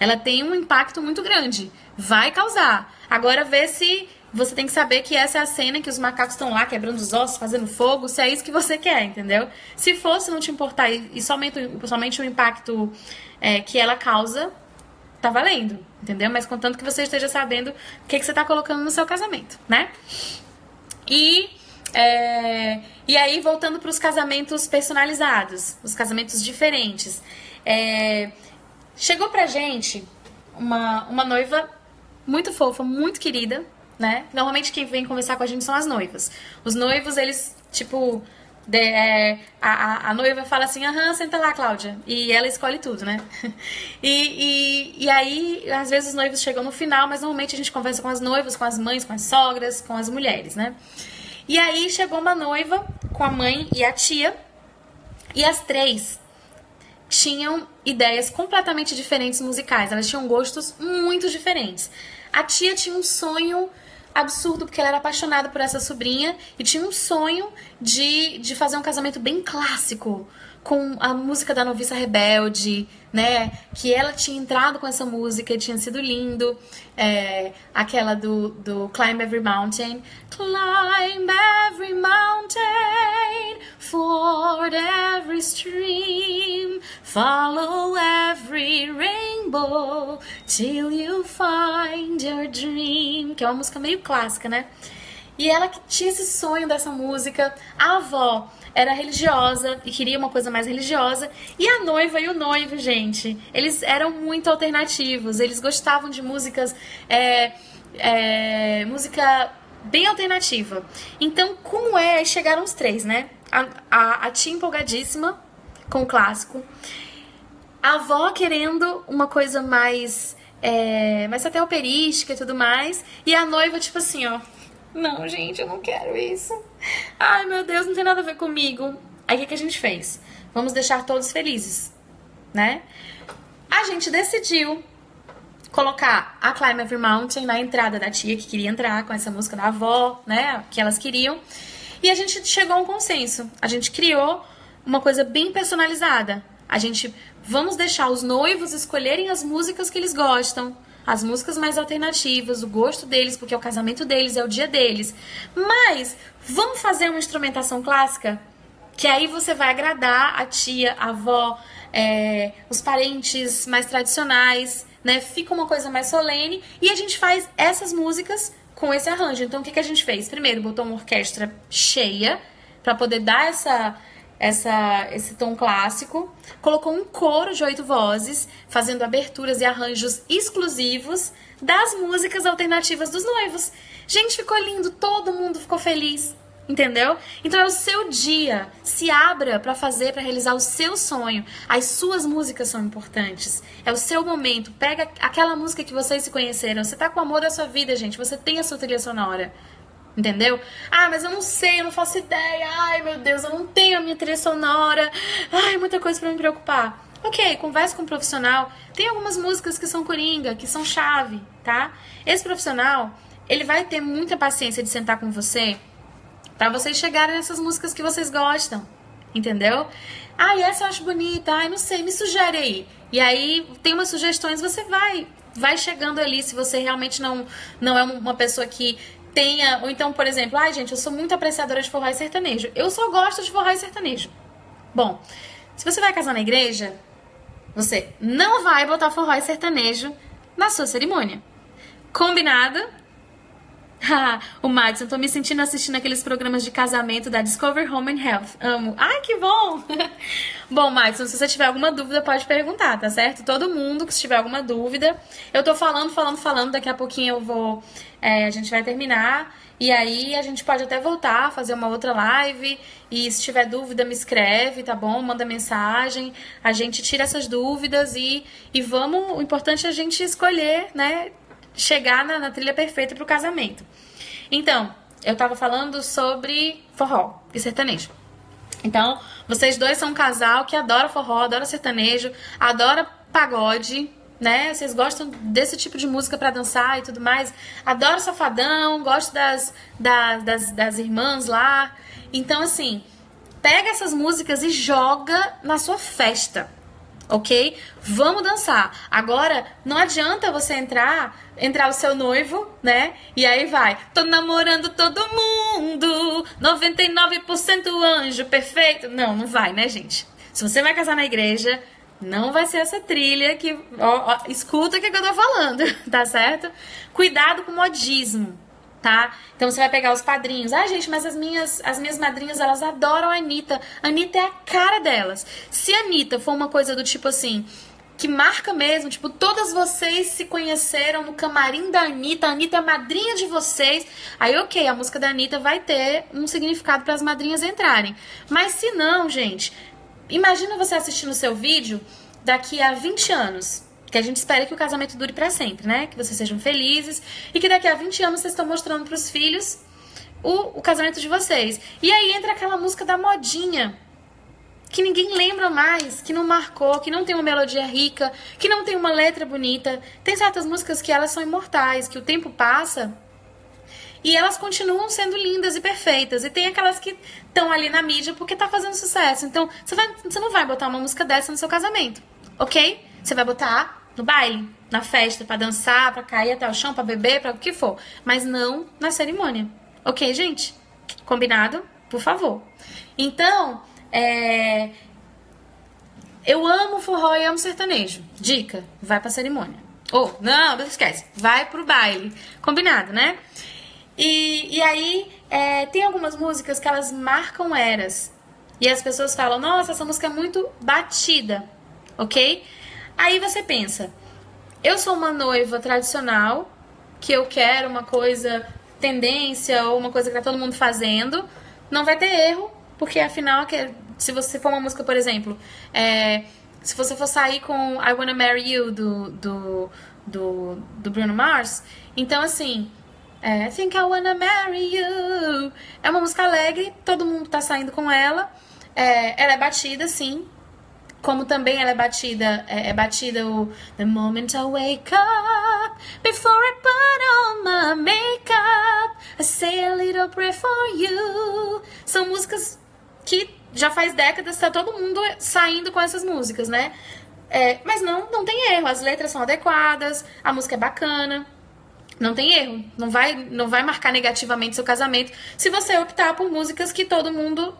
Ela tem um impacto muito grande. Vai causar. Agora vê se... Você tem que saber que essa é a cena que os macacos estão lá quebrando os ossos, fazendo fogo, se é isso que você quer, entendeu? Se fosse não te importar e somente, somente o impacto é, que ela causa... Tá valendo, entendeu? Mas contanto que você esteja sabendo o que, que você tá colocando no seu casamento, né? E, é, e aí, voltando para os casamentos personalizados, os casamentos diferentes. É, chegou pra gente uma, uma noiva muito fofa, muito querida, né? Normalmente quem vem conversar com a gente são as noivas. Os noivos, eles, tipo... De, é, a, a, a noiva fala assim, aham, senta lá, Cláudia. E ela escolhe tudo, né? E, e, e aí, às vezes os noivos chegam no final, mas normalmente a gente conversa com as noivas, com as mães, com as sogras, com as mulheres, né? E aí chegou uma noiva com a mãe e a tia, e as três tinham ideias completamente diferentes musicais, elas tinham gostos muito diferentes. A tia tinha um sonho absurdo, porque ela era apaixonada por essa sobrinha e tinha um sonho de, de fazer um casamento bem clássico, com a música da Noviça Rebelde, né? Que ela tinha entrado com essa música e tinha sido lindo. É, aquela do, do Climb Every Mountain. Climb every mountain, ford every stream, follow every rainbow, till you find your dream. Que é uma música meio clássica, né? E ela que tinha esse sonho dessa música, a avó era religiosa e queria uma coisa mais religiosa, e a noiva e o noivo, gente, eles eram muito alternativos, eles gostavam de músicas, é, é, música bem alternativa. Então, como é, chegaram os três, né? A, a, a tia empolgadíssima com o clássico, a avó querendo uma coisa mais, é, mais até operística e tudo mais, e a noiva tipo assim, ó... Não, gente, eu não quero isso. Ai, meu Deus, não tem nada a ver comigo. Aí o que a gente fez? Vamos deixar todos felizes, né? A gente decidiu colocar a Climb Every Mountain na entrada da tia, que queria entrar com essa música da avó, né? Que elas queriam. E a gente chegou a um consenso. A gente criou uma coisa bem personalizada. A gente... Vamos deixar os noivos escolherem as músicas que eles gostam. As músicas mais alternativas, o gosto deles, porque é o casamento deles, é o dia deles. Mas vamos fazer uma instrumentação clássica? Que aí você vai agradar a tia, a avó, é, os parentes mais tradicionais, né? Fica uma coisa mais solene. E a gente faz essas músicas com esse arranjo. Então o que, que a gente fez? Primeiro, botou uma orquestra cheia, para poder dar essa... Essa, esse tom clássico, colocou um coro de oito vozes, fazendo aberturas e arranjos exclusivos das músicas alternativas dos noivos. Gente, ficou lindo, todo mundo ficou feliz, entendeu? Então é o seu dia, se abra para fazer, para realizar o seu sonho. As suas músicas são importantes, é o seu momento. Pega aquela música que vocês se conheceram, você tá com o amor da sua vida, gente, você tem a sua trilha sonora. Entendeu? Ah, mas eu não sei, eu não faço ideia. Ai, meu Deus, eu não tenho a minha trilha sonora. Ai, muita coisa pra me preocupar. Ok, converse com um profissional. Tem algumas músicas que são coringa, que são chave, tá? Esse profissional, ele vai ter muita paciência de sentar com você pra vocês chegarem nessas músicas que vocês gostam, entendeu? Ai, essa eu acho bonita. Ai, não sei, me sugere aí. E aí, tem umas sugestões, você vai, vai chegando ali. Se você realmente não, não é uma pessoa que... Tenha, ou então, por exemplo, ai, ah, gente, eu sou muito apreciadora de forró e sertanejo. Eu só gosto de forró e sertanejo. Bom, se você vai casar na igreja, você não vai botar forró e sertanejo na sua cerimônia. Combinado? O Madison, tô me sentindo assistindo aqueles programas de casamento da Discover Home and Health. Amo. Ai, que bom! Bom, Madison, se você tiver alguma dúvida, pode perguntar, tá certo? Todo mundo que tiver alguma dúvida. Eu tô falando, falando, falando. Daqui a pouquinho eu vou... É, a gente vai terminar. E aí a gente pode até voltar, fazer uma outra live. E se tiver dúvida, me escreve, tá bom? Manda mensagem. A gente tira essas dúvidas e, e vamos... O importante é a gente escolher, né? Chegar na, na trilha perfeita pro casamento. Então, eu tava falando sobre forró e sertanejo. Então, vocês dois são um casal que adora forró, adora sertanejo, adora pagode, né? Vocês gostam desse tipo de música pra dançar e tudo mais. Adoro safadão, gosto das, das, das, das irmãs lá. Então, assim, pega essas músicas e joga na sua festa. Ok? Vamos dançar. Agora, não adianta você entrar, entrar o seu noivo, né? E aí vai, tô namorando todo mundo, noventa e nove por cento anjo, perfeito. Não, não vai, né, gente? Se você vai casar na igreja, não vai ser essa trilha que... Ó, ó, escuta o que eu tô falando, tá certo? Cuidado com o modismo, tá? Então você vai pegar os padrinhos. Ah, gente, mas as minhas, as minhas madrinhas, elas adoram a Anitta. A Anitta é a cara delas. Se a Anitta for uma coisa do tipo assim, que marca mesmo, tipo, todas vocês se conheceram no camarim da Anitta, a Anitta é a madrinha de vocês, aí ok, a música da Anitta vai ter um significado para as madrinhas entrarem. Mas se não, gente, imagina você assistindo o seu vídeo daqui a vinte anos. Que a gente espera que o casamento dure pra sempre, né? Que vocês sejam felizes e que daqui a vinte anos vocês estão mostrando pros filhos o, o casamento de vocês. E aí entra aquela música da modinha, que ninguém lembra mais, que não marcou, que não tem uma melodia rica, que não tem uma letra bonita. Tem certas músicas que elas são imortais, que o tempo passa E elas continuam sendo lindas e perfeitas. E tem aquelas que estão ali na mídia porque tá fazendo sucesso. Então, você, vai, você não vai botar uma música dessa no seu casamento, ok? Você vai botar no baile, na festa, pra dançar, pra cair até o chão, pra beber, pra o que for. Mas não na cerimônia. Ok, gente? Combinado? Por favor. Então, é... eu amo forró e amo sertanejo. Dica, vai pra cerimônia. Ou, oh, não, esquece. Vai pro baile. Combinado, né? E, e aí, é, tem algumas músicas que elas marcam eras. E as pessoas falam, nossa, essa música é muito batida, ok? Aí você pensa, eu sou uma noiva tradicional, que eu quero uma coisa tendência, ou uma coisa que tá todo mundo fazendo. Não vai ter erro, porque afinal, se você for uma música, por exemplo, é, se você for sair com I Wanna Marry You, do, do, do, do Bruno Mars, então assim... É, I Think I Wanna Marry You. É uma música alegre, todo mundo tá saindo com ela. É, ela é batida, sim. Como também ela é batida, é, é batida o The Moment I Wake Up, Before I Put On My Makeup, I Say a Little Prayer For You. São músicas que já faz décadas tá todo mundo saindo com essas músicas, né? É, mas não, não tem erro, as letras são adequadas, a música é bacana. Não tem erro, não vai, não vai marcar negativamente seu casamento se você optar por músicas que todo mundo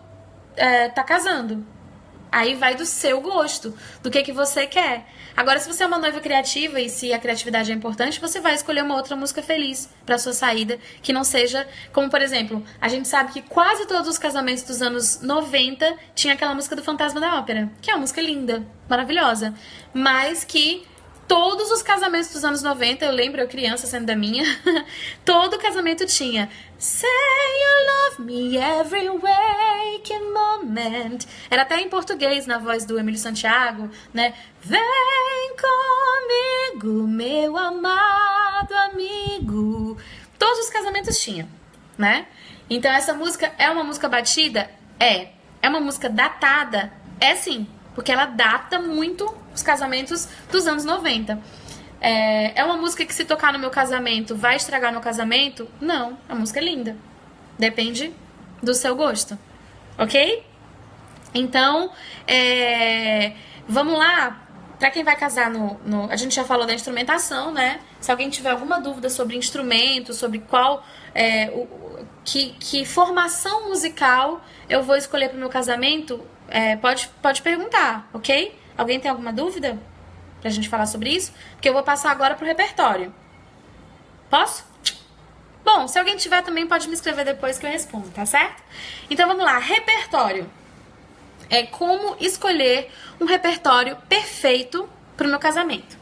é, tá casando. Aí vai do seu gosto, do que, que você quer. Agora, se você é uma noiva criativa e se a criatividade é importante, você vai escolher uma outra música feliz pra sua saída, que não seja... Como, por exemplo, a gente sabe que quase todos os casamentos dos anos noventa tinha aquela música do Fantasma da Ópera, que é uma música linda, maravilhosa, mas que... Todos os casamentos dos anos noventa, eu lembro, eu criança sendo da minha, todo casamento tinha Say You Love Me Every Waking Moment. Era até em português, na voz do Emílio Santiago, né? Vem comigo, meu amado amigo. Todos os casamentos tinham, né? Então essa música é uma música batida? É. É uma música datada? É sim. Porque ela data muito os casamentos dos anos noventa. É, é uma música que se tocar no meu casamento, vai estragar meu casamento? Não, a música é linda. Depende do seu gosto, ok? Então, é, vamos lá. Pra quem vai casar no, no... A gente já falou da instrumentação, né? Se alguém tiver alguma dúvida sobre instrumento, sobre qual... É, o, que, que formação musical eu vou escolher pro meu casamento... É, pode, pode perguntar, ok? Alguém tem alguma dúvida pra gente falar sobre isso? Porque eu vou passar agora pro repertório. Posso? Bom, se alguém tiver também pode me escrever depois que eu respondo, tá certo? Então vamos lá, repertório. É como escolher um repertório perfeito pro meu casamento.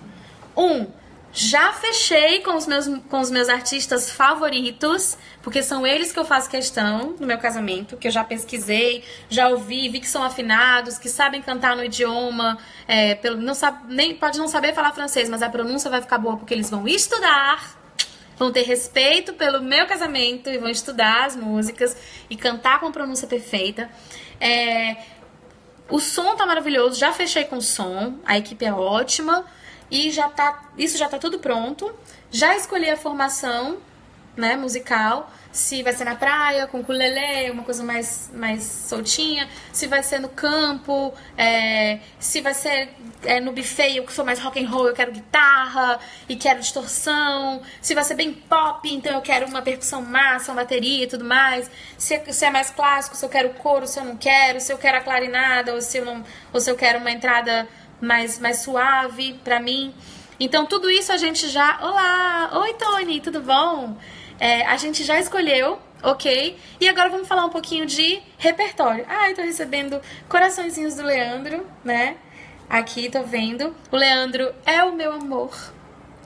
Um, já fechei com os meus, com os meus artistas favoritos, porque são eles que eu faço questão no meu casamento, que eu já pesquisei, já ouvi, vi que são afinados, que sabem cantar no idioma, é, pelo, não sabe, nem, pode não saber falar francês, mas a pronúncia vai ficar boa porque eles vão estudar, vão ter respeito pelo meu casamento e vão estudar as músicas e cantar com a pronúncia perfeita. É, o som tá maravilhoso, já fechei com o som, a equipe é ótima. E já tá, isso já tá tudo pronto. Já escolhi a formação, né, musical. Se vai ser na praia, com ukulele, uma coisa mais, mais soltinha. Se vai ser no campo, é, se vai ser é, no buffet, eu que sou mais rock and roll, eu quero guitarra e quero distorção. Se vai ser bem pop, então eu quero uma percussão massa, uma bateria e tudo mais. Se, se é mais clássico, se eu quero coro, se eu não quero. Se eu quero a clarinada ou se eu, não, ou se eu quero uma entrada... Mais, mais suave pra mim. Então tudo isso a gente já... Olá! Oi, Tony! Tudo bom? É, a gente já escolheu, ok? E agora vamos falar um pouquinho de repertório. Ai, tô recebendo coraçõezinhos do Leandro, né? Aqui, tô vendo. O Leandro é o meu amor.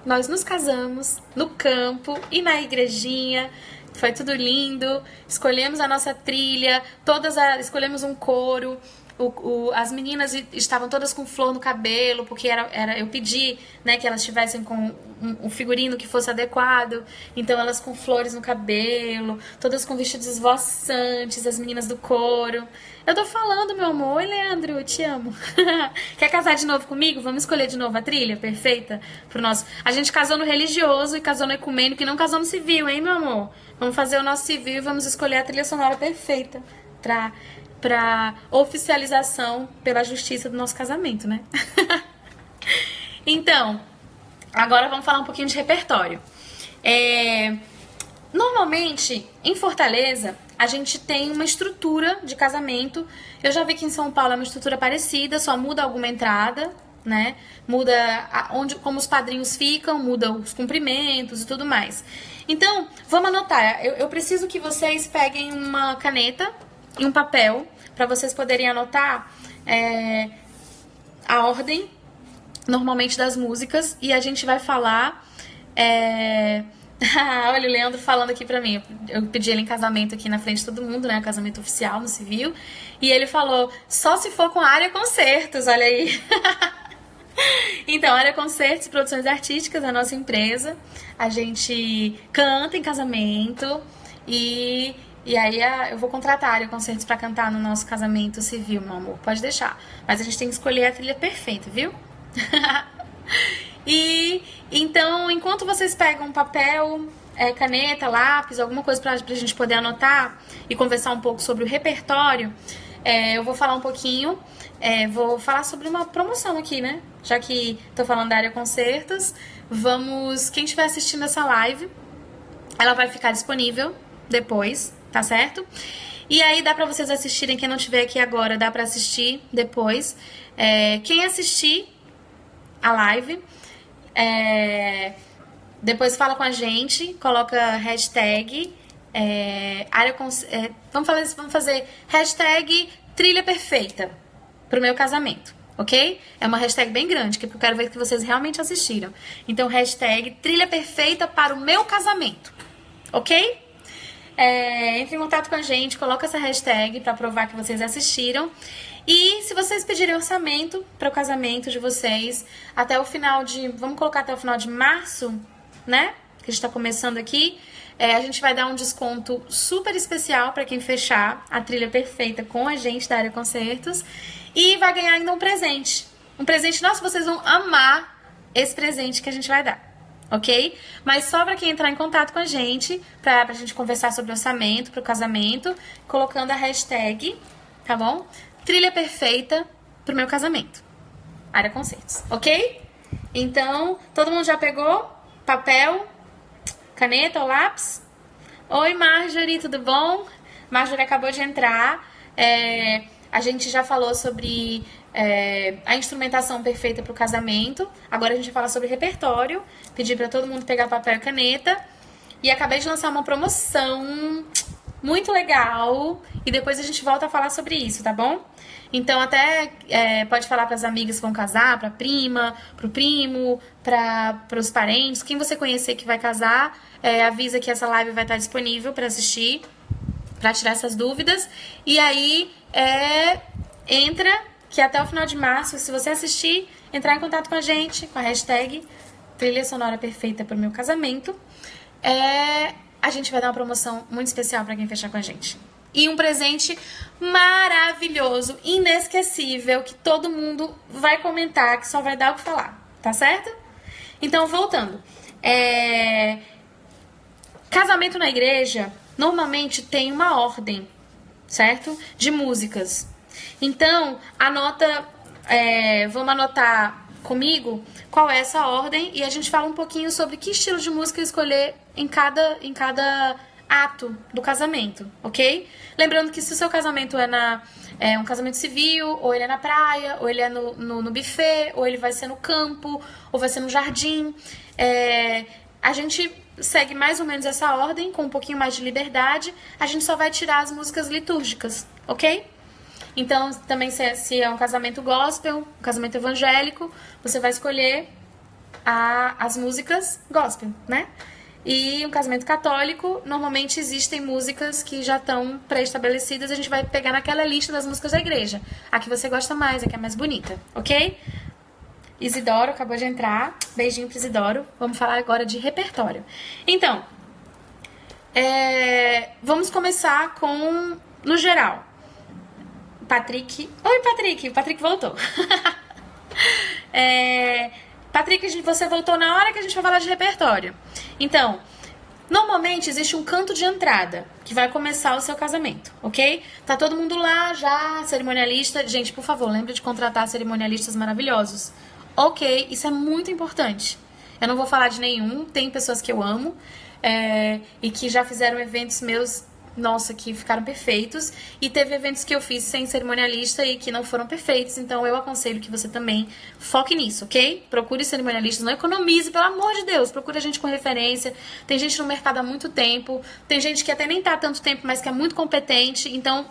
Nós nos casamos no campo e na igrejinha. Foi tudo lindo. Escolhemos a nossa trilha. Todas a... Escolhemos um coro. O, o, as meninas estavam todas com flor no cabelo, porque era, era, eu pedi, né, que elas tivessem com um, um figurino que fosse adequado. Então elas com flores no cabelo, todas com vestidos esvoaçantes, as meninas do coro. Eu tô falando, meu amor. Oi, Leandro, eu te amo. Quer casar de novo comigo? Vamos escolher de novo a trilha perfeita pro nosso... A gente casou no religioso e casou no ecumênico e não casou no civil, hein, meu amor? Vamos fazer o nosso civil e vamos escolher a trilha sonora perfeita pra... para oficialização pela justiça do nosso casamento, né? Então, agora vamos falar um pouquinho de repertório. É, normalmente, em Fortaleza, a gente tem uma estrutura de casamento. Eu já vi que em São Paulo é uma estrutura parecida, só muda alguma entrada, né? Muda a, onde, como os padrinhos ficam, muda os cumprimentos e tudo mais. Então, vamos anotar. Eu, eu preciso que vocês peguem uma caneta... e um papel, para vocês poderem anotar é, a ordem, normalmente, das músicas. E a gente vai falar... É... Olha o Leandro falando aqui pra mim. Eu pedi ele em casamento aqui na frente de todo mundo, né? O casamento oficial, no civil. E ele falou, só se for com a Área Concertos, olha aí. Então, Área Concertos e Produções Artísticas, a nossa empresa. A gente canta em casamento e... E aí eu vou contratar a Área Concertos pra cantar no nosso casamento civil, meu amor. Pode deixar. Mas a gente tem que escolher a trilha perfeita, viu? E então, enquanto vocês pegam papel, é, caneta, lápis, alguma coisa pra, pra gente poder anotar e conversar um pouco sobre o repertório, é, eu vou falar um pouquinho, é, vou falar sobre uma promoção aqui, né? Já que tô falando da Área Concertos, vamos... Quem estiver assistindo essa live, ela vai ficar disponível depois... Tá certo? E aí dá pra vocês assistirem. Quem não estiver aqui agora, dá pra assistir depois. É, quem assistir a live, é, depois fala com a gente. Coloca hashtag... É, área, é, vamos, fazer, vamos fazer hashtag trilha perfeita pro meu casamento, ok? É uma hashtag bem grande, que eu quero ver que vocês realmente assistiram. Então, hashtag trilha perfeita para o meu casamento, ok? É, entre em contato com a gente, coloca essa hashtag para provar que vocês assistiram. E se vocês pedirem orçamento para o casamento de vocês até o final de... Vamos colocar até o final de março, né? Que a gente está começando aqui. É, a gente vai dar um desconto super especial para quem fechar a trilha perfeita com a gente da Área Concertos. E vai ganhar ainda um presente. Um presente, nossa, vocês vão amar esse presente que a gente vai dar. Ok? Mas só pra quem entrar em contato com a gente, pra, pra gente conversar sobre orçamento, pro casamento, colocando a hashtag, tá bom? Trilha perfeita pro meu casamento. Área Concertos, ok? Então, todo mundo já pegou? Papel, caneta ou lápis? Oi, Marjorie, tudo bom? Marjorie acabou de entrar. É, a gente já falou sobre... É, a instrumentação perfeita para o casamento. Agora a gente vai falar sobre repertório. Pedi para todo mundo pegar papel e caneta. E acabei de lançar uma promoção muito legal. E depois a gente volta a falar sobre isso, tá bom? Então até é, pode falar para as amigas que vão casar, para a prima, para o primo, para os parentes, quem você conhecer que vai casar, é, avisa que essa live vai estar disponível para assistir, para tirar essas dúvidas. E aí é, entra... que até o final de março, se você assistir, entrar em contato com a gente, com a hashtag Trilha Sonora Perfeita para o Meu Casamento, é... a gente vai dar uma promoção muito especial para quem fechar com a gente. E um presente maravilhoso, inesquecível, que todo mundo vai comentar, que só vai dar o que falar, tá certo? Então, voltando. É... Casamento na igreja, normalmente tem uma ordem, certo? De músicas. Então, anota, é, vamos anotar comigo qual é essa ordem e a gente fala um pouquinho sobre que estilo de música escolher em cada, em cada ato do casamento, ok? Lembrando que se o seu casamento é, na, é um casamento civil, ou ele é na praia, ou ele é no, no, no buffet, ou ele vai ser no campo, ou vai ser no jardim, é, a gente segue mais ou menos essa ordem, com um pouquinho mais de liberdade, a gente só vai tirar as músicas litúrgicas, ok? Então, também se é um casamento gospel, um casamento evangélico, você vai escolher a, as músicas gospel, né? E um casamento católico, normalmente existem músicas que já estão pré-estabelecidas, a gente vai pegar naquela lista das músicas da igreja. A que você gosta mais, a que é mais bonita, ok? Isidoro acabou de entrar, beijinho pro Isidoro. Vamos falar agora de repertório. Então, é... vamos começar com, no geral, Patrick... Oi, Patrick! O Patrick voltou. é... Patrick, você voltou na hora que a gente vai falar de repertório. Então, normalmente existe um canto de entrada que vai começar o seu casamento, ok? Tá todo mundo lá já, cerimonialista. Gente, por favor, lembre de contratar cerimonialistas maravilhosos. Ok, isso é muito importante. Eu não vou falar de nenhum, tem pessoas que eu amo é, e que já fizeram eventos meus, nossa, que ficaram perfeitos. E teve eventos que eu fiz sem cerimonialista e que não foram perfeitos. Então eu aconselho que você também foque nisso, ok? Procure cerimonialistas, não economize, pelo amor de Deus. Procure a gente com referência. Tem gente no mercado há muito tempo. Tem gente que até nem tá há tanto tempo, mas que é muito competente. Então,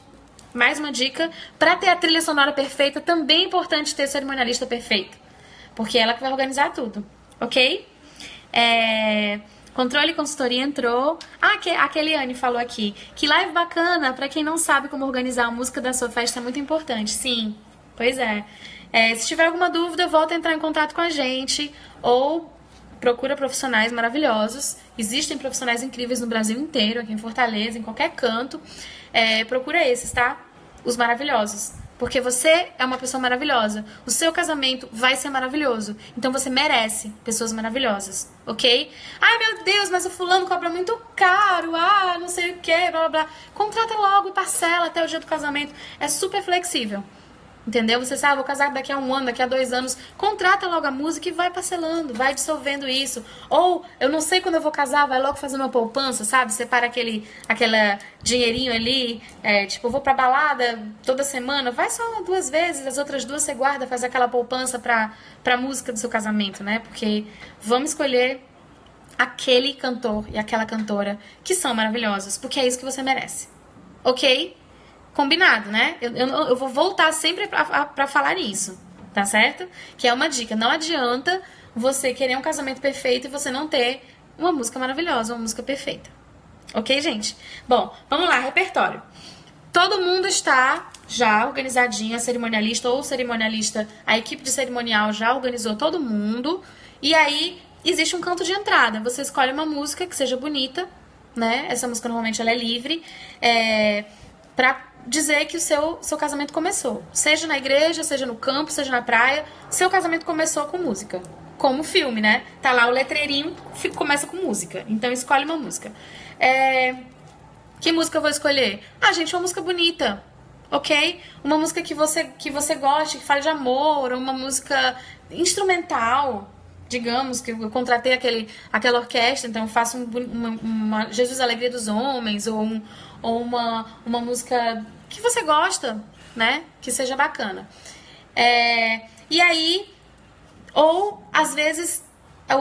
mais uma dica. Pra ter a trilha sonora perfeita, também é importante ter cerimonialista perfeito, porque é ela que vai organizar tudo, ok? É... Controle e consultoria entrou. Ah, que, a Keliane falou aqui. Que live bacana, pra quem não sabe como organizar a música da sua festa é muito importante. Sim, pois é. é. Se tiver alguma dúvida, volta a entrar em contato com a gente. Ou procura profissionais maravilhosos. Existem profissionais incríveis no Brasil inteiro, aqui em Fortaleza, em qualquer canto. É, procura esses, tá? Os maravilhosos. Porque você é uma pessoa maravilhosa. O seu casamento vai ser maravilhoso. Então você merece pessoas maravilhosas, ok? Ai, meu Deus, mas o fulano cobra muito caro. Ah, não sei o que, blá, blá, blá. Contrata logo e parcela até o dia do casamento. É super flexível, entendeu? Você sabe, vou casar daqui a um ano, daqui a dois anos. Contrata logo a música e vai parcelando, vai dissolvendo isso. Ou, eu não sei quando eu vou casar, vai logo fazer uma poupança, sabe? Separa aquele... aquela... dinheirinho ali, é, tipo, eu vou pra balada toda semana, vai só duas vezes, as outras duas você guarda, faz aquela poupança pra, pra música do seu casamento, né? Porque vamos escolher aquele cantor e aquela cantora que são maravilhosos, porque é isso que você merece, ok? Combinado, né? Eu, eu, eu vou voltar sempre pra, pra, pra falar isso, tá certo? Que é uma dica, não adianta você querer um casamento perfeito e você não ter uma música maravilhosa, uma música perfeita. Ok, gente? Bom, vamos lá, repertório. Todo mundo está já organizadinho, a cerimonialista ou o cerimonialista, a equipe de cerimonial já organizou todo mundo. E aí, existe um canto de entrada. Você escolhe uma música que seja bonita, né? Essa música, normalmente, ela é livre. É... Pra dizer que o seu, seu casamento começou. Seja na igreja, seja no campo, seja na praia. Seu casamento começou com música. Como filme, né? Tá lá o letreirinho, começa com música. Então, escolhe uma música. É... Que música eu vou escolher? Ah, gente, uma música bonita, ok? Uma música que você, que você goste, que fale de amor, uma música instrumental, digamos, que eu contratei aquele, aquela orquestra, então eu faço um, uma, uma Jesus Alegria dos Homens, ou, um, ou uma, uma música que você gosta, né? Que seja bacana. É... E aí, ou às vezes...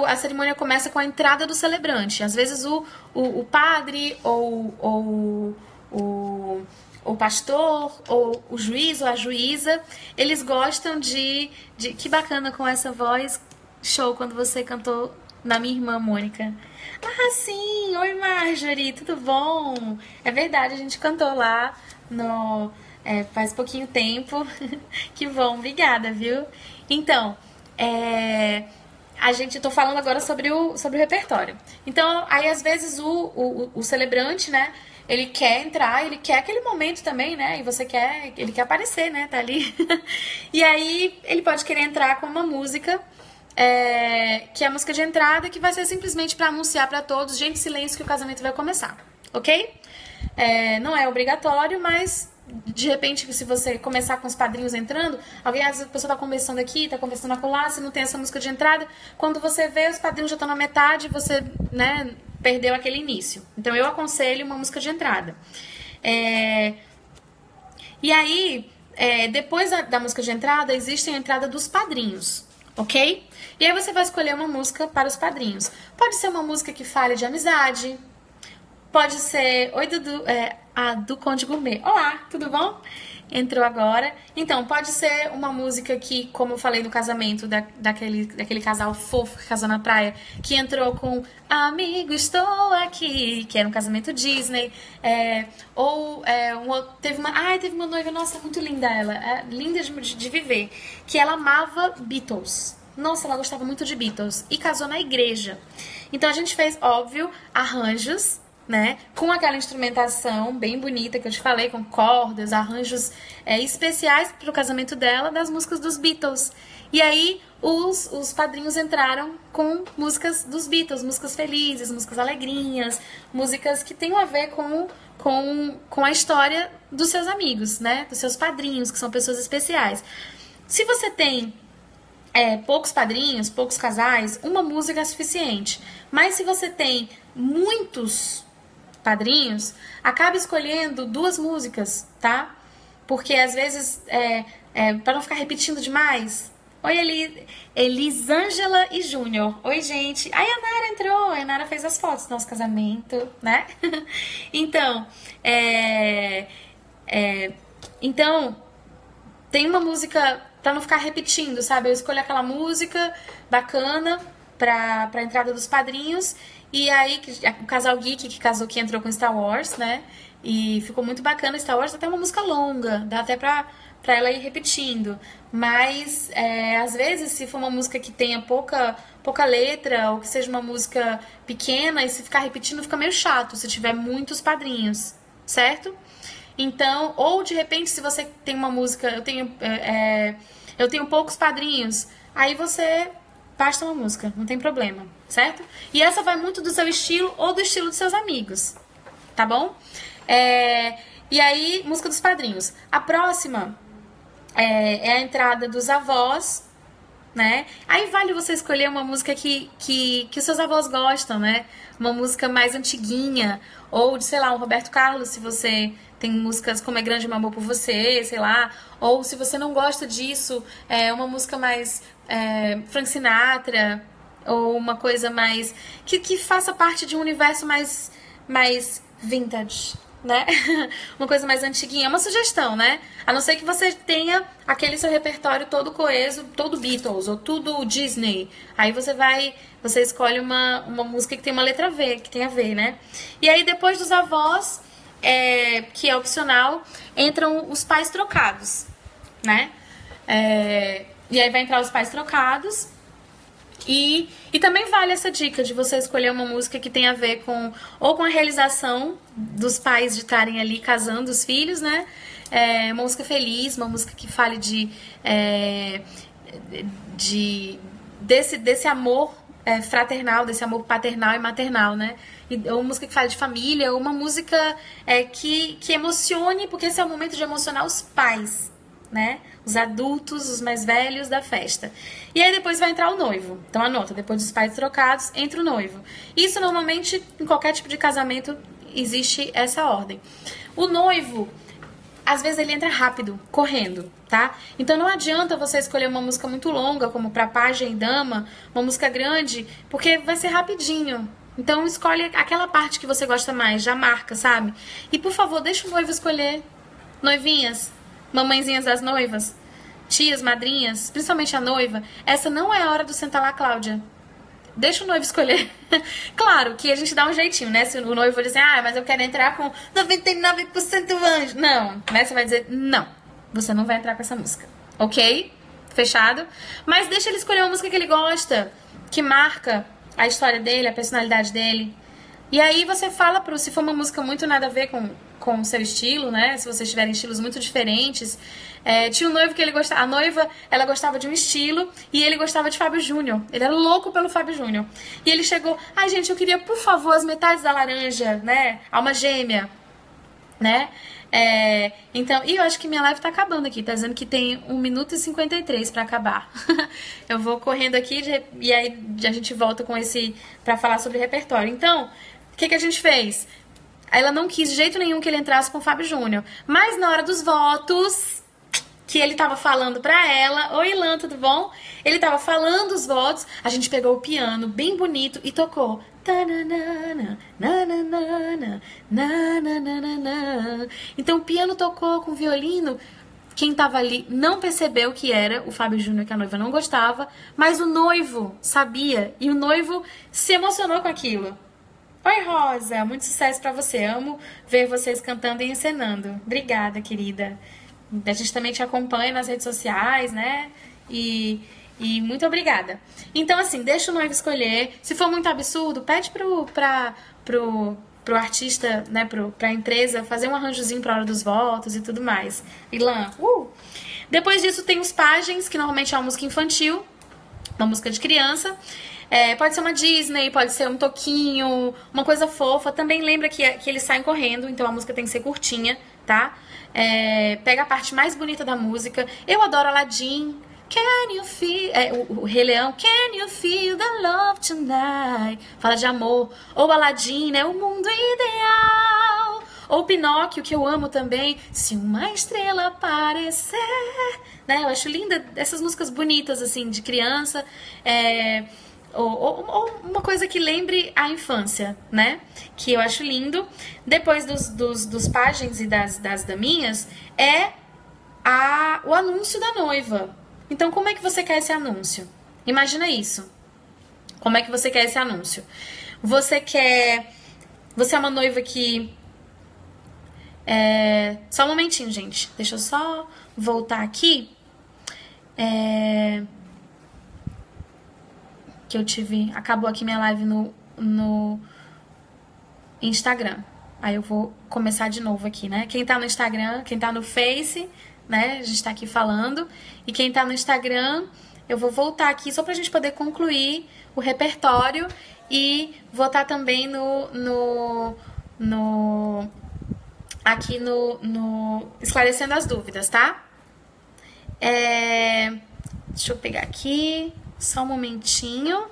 A cerimônia começa com a entrada do celebrante. Às vezes o, o, o padre, ou, ou o, o pastor, ou o juiz, ou a juíza, eles gostam de, de... Que bacana com essa voz, show, quando você cantou na minha irmã, Mônica. Ah, sim, oi Marjorie, tudo bom? É verdade, a gente cantou lá no, é, faz pouquinho tempo. Que bom, obrigada, viu? Então, é... A gente, tô falando agora sobre o, sobre o repertório. Então, aí às vezes o, o, o celebrante, né, ele quer entrar, ele quer aquele momento também, né, e você quer, ele quer aparecer, né, tá ali. E aí ele pode querer entrar com uma música, é, que é a música de entrada, que vai ser simplesmente pra anunciar pra todos, gente, silêncio, que o casamento vai começar, ok? É, não é obrigatório, mas... De repente, se você começar com os padrinhos entrando, alguém, às vezes a pessoa tá conversando aqui, tá conversando acolá, se não tem essa música de entrada, quando você vê, os padrinhos já estão na metade, você, né, perdeu aquele início. Então, eu aconselho uma música de entrada. É... E aí, é, depois da, da música de entrada, existe a entrada dos padrinhos, ok? E aí você vai escolher uma música para os padrinhos. Pode ser uma música que fale de amizade, pode ser... Oi, Dudu... É... Ah, do Conde Gourmet. Olá, tudo bom? entrou agora. Então, pode ser uma música que, como eu falei no casamento da, daquele, daquele casal fofo que casou na praia, que entrou com Amigo, estou aqui, que era um casamento Disney. É, ou é, um, teve uma... Ai, teve uma noiva, nossa, muito linda ela. É, linda de, de viver. Que ela amava Beatles. Nossa, ela gostava muito de Beatles. E casou na igreja. Então, a gente fez, óbvio, arranjos, né? Com aquela instrumentação bem bonita que eu te falei, com cordas, arranjos é, especiais para o casamento dela, das músicas dos Beatles. E aí os, os padrinhos entraram com músicas dos Beatles, músicas felizes, músicas alegrinhas, músicas que tem a ver com, com, com a história dos seus amigos, né? Dos seus padrinhos, que são pessoas especiais. Se você tem é, poucos padrinhos, poucos casais, uma música é suficiente. Mas se você tem muitos padrinhos, acaba escolhendo duas músicas, tá? Porque às vezes, é, é, para não ficar repetindo demais. Oi, Eli, Elisângela e Júnior. Oi, gente. Aí a Nara entrou, a Nara fez as fotos do nosso casamento, né? Então, é, é, então, tem uma música para não ficar repetindo, sabe? Eu escolho aquela música bacana para a entrada dos padrinhos. E aí, o casal geek que casou, que entrou com Star Wars, né? E ficou muito bacana. Star Wars, até uma música longa, dá até pra, pra ela ir repetindo. Mas, é, às vezes, se for uma música que tenha pouca, pouca letra, ou que seja uma música pequena, e se ficar repetindo, fica meio chato, se tiver muitos padrinhos, certo? Então, ou de repente, se você tem uma música... Eu tenho, é, eu tenho poucos padrinhos, aí você... Basta uma música, não tem problema, certo? E essa vai muito do seu estilo ou do estilo dos seus amigos, tá bom? É, e aí, música dos padrinhos. A próxima é, é a entrada dos avós, né? Aí vale você escolher uma música que, que, que os seus avós gostam, né? Uma música mais antiguinha, ou de, sei lá, um Roberto Carlos, se você... Tem músicas como É Grande Meu Amor Por Você, sei lá. Ou se você não gosta disso, é uma música mais é, Frank Sinatra. Ou uma coisa mais... Que, que faça parte de um universo mais, mais vintage, né? Uma coisa mais antiguinha. É uma sugestão, né? A não ser que você tenha aquele seu repertório todo coeso, todo Beatles ou tudo Disney. Aí você vai... Você escolhe uma, uma música que tem uma letra V, que tem a ver, né? E aí depois dos avós... É, que é opcional, entram os pais trocados, né? É, e aí vai entrar os pais trocados. E, e também vale essa dica de você escolher uma música que tenha a ver com... Ou com a realização dos pais de estarem ali casando os filhos, né? É, uma música feliz, uma música que fale de... É, de desse, desse amor é, fraternal, desse amor paternal e maternal, né? Ou música que fala de família, ou uma música é, que, que emocione, porque esse é o momento de emocionar os pais, né? Os adultos, os mais velhos da festa. E aí depois vai entrar o noivo. Então anota, depois dos pais trocados, entra o noivo. Isso normalmente, em qualquer tipo de casamento, existe essa ordem. O noivo, às vezes ele entra rápido, correndo, tá? Então não adianta você escolher uma música muito longa, como pra pajem e dama, uma música grande, porque vai ser rapidinho. Então escolhe aquela parte que você gosta mais, já marca, sabe? E por favor, deixa o noivo escolher. Noivinhas, mamãezinhas das noivas, tias, madrinhas, principalmente a noiva, essa não é a hora do sentar lá, Cláudia. Deixa o noivo escolher. Claro que a gente dá um jeitinho, né? Se o noivo dizer, ah, mas eu quero entrar com noventa e nove por cento anjo. Não, né? Você vai dizer, não, você não vai entrar com essa música, ok? Fechado? Mas deixa ele escolher uma música que ele gosta, que marca a história dele, a personalidade dele. E aí você fala, pro, se for uma música muito nada a ver com, com o seu estilo, né? Se vocês tiverem estilos muito diferentes. É, tinha um noivo que ele gostava... A noiva, ela gostava de um estilo e ele gostava de Fábio Júnior. Ele era louco pelo Fábio Júnior. E ele chegou... Ai, gente, eu queria, por favor, As Metades da Laranja, né? Alma Gêmea, né? É, então, e eu acho que minha live tá acabando aqui. Tá dizendo que tem um minuto e cinquenta e três pra acabar. Eu vou correndo aqui de, e aí a gente volta com esse pra falar sobre repertório. Então, o que, que a gente fez? Ela não quis de jeito nenhum que ele entrasse com o Fábio Júnior. Mas na hora dos votos, que ele tava falando pra ela, oi, Ilan, tudo bom? Ele tava falando os votos, a gente pegou o piano bem bonito e tocou. Então o piano tocou com o violino Quem tava ali não percebeu que era o Fábio Júnior, que a noiva não gostava, mas o noivo sabia e o noivo se emocionou com aquilo. Oi, Rosa, muito sucesso pra você. Amo ver vocês cantando e encenando. Obrigada, querida. A gente também te acompanha nas redes sociais, né? E, e muito obrigada. Então, assim, deixa o noivo escolher. Se for muito absurdo, pede pro, pra, pro, pro artista, né? Pro, pra empresa fazer um arranjozinho pra hora dos votos e tudo mais. Ilan, uh! Depois disso tem os pagens, que normalmente é uma música infantil, uma música de criança. É, pode ser uma Disney, pode ser um Toquinho, uma coisa fofa. Também lembra que, que eles saem correndo, então a música tem que ser curtinha, tá? É, pega a parte mais bonita da música. Eu adoro Aladdin. Can you feel... É, o, o Rei Leão. Can you feel the love tonight? Fala de amor. Ou Aladdin, né? O mundo ideal. Ou Pinóquio, que eu amo também. Se uma estrela aparecer... Né? Eu acho linda essas músicas bonitas, assim, de criança. É... Ou, ou, ou uma coisa que lembre a infância, né? Que eu acho lindo. Depois dos, dos, dos pagens e das, das daminhas, é a, o anúncio da noiva. Então, como é que você quer esse anúncio? Imagina isso. Como é que você quer esse anúncio? Você quer... Você é uma noiva que... É... Só um momentinho, gente. Deixa eu só voltar aqui. É... Que eu tive... Acabou aqui minha live no, no Instagram. Aí eu vou começar de novo aqui, né? Quem tá no Instagram, quem tá no Face, né? A gente tá aqui falando. E quem tá no Instagram, eu vou voltar aqui só pra gente poder concluir o repertório. E vou estar também no... no, no aqui no, no... Esclarecendo as dúvidas, tá? É, deixa eu pegar aqui... Só um momentinho.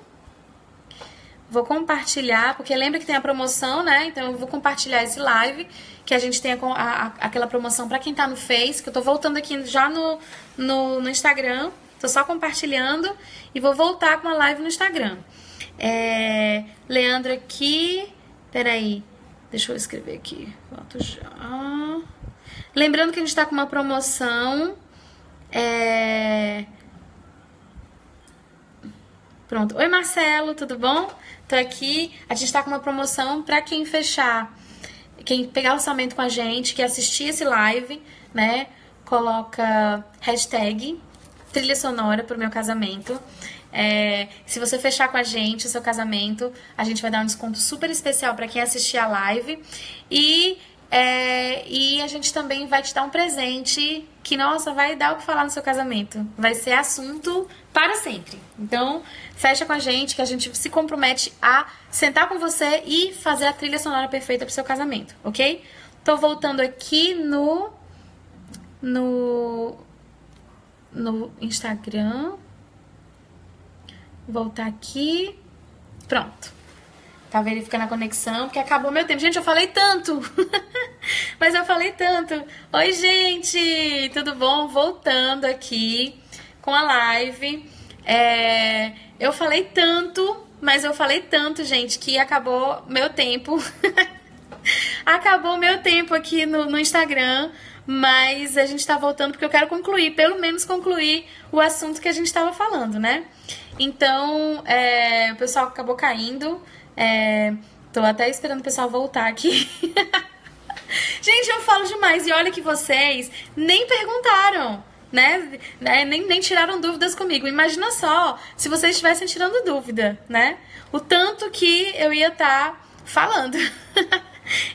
Vou compartilhar, porque lembra que tem a promoção, né? Então eu vou compartilhar esse live, que a gente tem a, a, aquela promoção pra quem tá no Face, que eu tô voltando aqui já no, no, no Instagram. Tô só compartilhando e vou voltar com a live no Instagram. É, Leandro aqui... Peraí, deixa eu escrever aqui. Volto já. Lembrando que a gente tá com uma promoção... É... Pronto. Oi, Marcelo, tudo bom? Tô aqui. A gente tá com uma promoção pra quem fechar, quem pegar orçamento com a gente, que assistir esse live, né? Coloca hashtag trilha sonora pro meu casamento. É, se você fechar com a gente o seu casamento, a gente vai dar um desconto super especial pra quem assistir a live. E, é, e a gente também vai te dar um presente que, nossa, vai dar o que falar no seu casamento. Vai ser assunto para sempre. Então, fecha com a gente, que a gente se compromete a sentar com você e fazer a trilha sonora perfeita pro seu casamento, ok? Tô voltando aqui no... No... No Instagram. Voltar aqui. Pronto. Tá verificando a conexão, porque acabou meu tempo. Gente, eu falei tanto! Mas eu falei tanto! Oi, gente! Tudo bom? Voltando aqui com a live. É... Eu falei tanto, mas eu falei tanto, gente, que acabou meu tempo. Acabou meu tempo aqui no, no Instagram, mas a gente tá voltando porque eu quero concluir, pelo menos concluir o assunto que a gente tava falando, né? Então, é... o pessoal acabou caindo... É, tô até esperando o pessoal voltar aqui. Gente, eu falo demais. E olha que vocês nem perguntaram, né? Nem, nem tiraram dúvidas comigo. Imagina só se vocês estivessem tirando dúvida, né? O tanto que eu ia estar tá falando.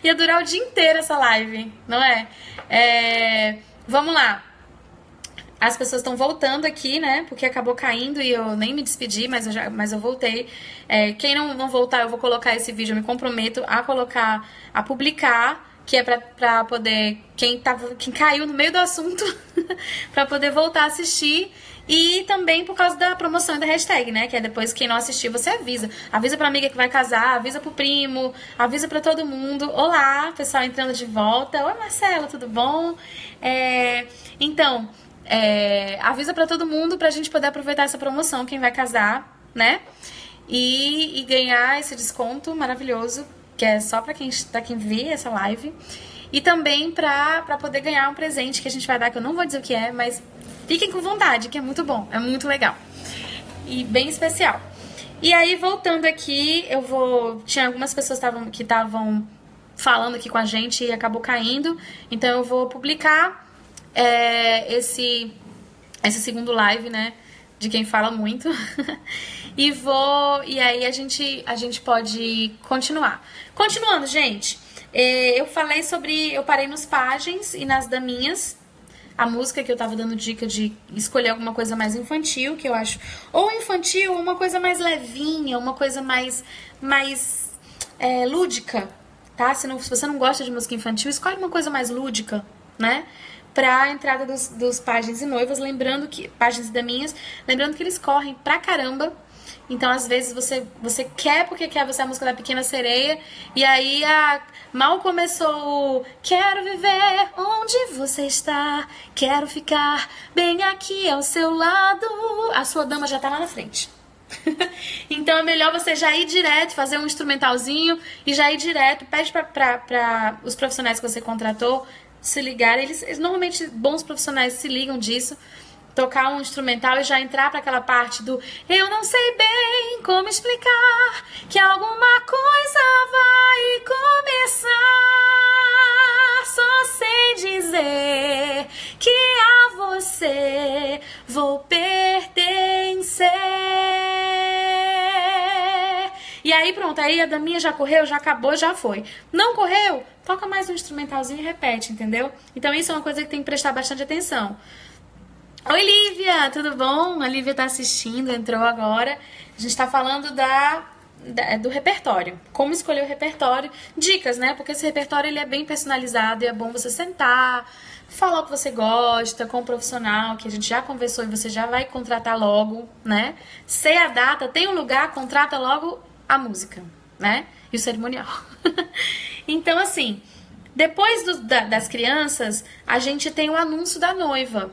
Ia durar o dia inteiro essa live, não é? É, vamos lá. As pessoas estão voltando aqui, né? Porque acabou caindo e eu nem me despedi, mas eu, já, mas eu voltei. É, quem não, não voltar, eu vou colocar esse vídeo, eu me comprometo a colocar, a publicar, que é pra, pra poder... Quem, tá, quem caiu no meio do assunto, pra poder voltar a assistir. E também por causa da promoção e da hashtag, né? Que é depois quem não assistiu, você avisa. Avisa pra amiga que vai casar, avisa pro primo, avisa pra todo mundo. Olá, pessoal entrando de volta. Oi, Marcelo, tudo bom? É, então... É, avisa pra todo mundo pra gente poder aproveitar essa promoção, quem vai casar, né? E, e ganhar esse desconto maravilhoso, que é só pra quem, pra quem vê essa live. E também pra, pra poder ganhar um presente que a gente vai dar, que eu não vou dizer o que é, mas fiquem com vontade, que é muito bom, é muito legal. E bem especial. E aí, voltando aqui, eu vou... Tinha algumas pessoas tavam, que estavam falando aqui com a gente e acabou caindo. Então eu vou publicar é, esse, esse segundo live, né? De quem fala muito. E vou... E aí a gente, a gente pode continuar. Continuando, gente. Eu falei sobre... Eu parei nos Pagens e nas Daminhas. A música que eu tava dando dica de escolher alguma coisa mais infantil, que eu acho... Ou infantil, ou uma coisa mais levinha, uma coisa mais... Mais... É, lúdica, tá? Se, não, se você não gosta de música infantil, escolhe uma coisa mais lúdica, né? Pra entrada dos, dos Pagens e Noivas, lembrando que... Pagens e Daminhas, lembrando que eles correm pra caramba. Então, às vezes, você, você quer porque quer, você é a música da Pequena Sereia, e aí a... Mal começou o "Quero viver onde você está, quero ficar bem aqui ao seu lado", a sua dama já tá lá na frente. Então é melhor você já ir direto, fazer um instrumentalzinho e já ir direto. Pede pra, pra, pra os profissionais que você contratou se ligarem. Eles, eles, normalmente bons profissionais se ligam disso. Tocar um instrumental e já entrar pra aquela parte do "eu não sei bem como explicar que alguma coisa vai começar, só sei dizer que a você vou pertencer". E aí pronto, aí a daminha já correu, já acabou, já foi. Não correu? Toca mais um instrumentalzinho e repete, entendeu? Então isso é uma coisa que tem que prestar bastante atenção. Oi, Lívia, tudo bom? A Lívia tá assistindo, entrou agora. A gente tá falando da, da, do repertório, como escolher o repertório, dicas, né? Porque esse repertório ele é bem personalizado e é bom você sentar, falar o que você gosta com o profissional, que a gente já conversou e você já vai contratar logo, né? Sei a data, tem um lugar, contrata logo a música, né? E o cerimonial. Então, assim, depois do, da, das crianças, a gente tem o anúncio da noiva.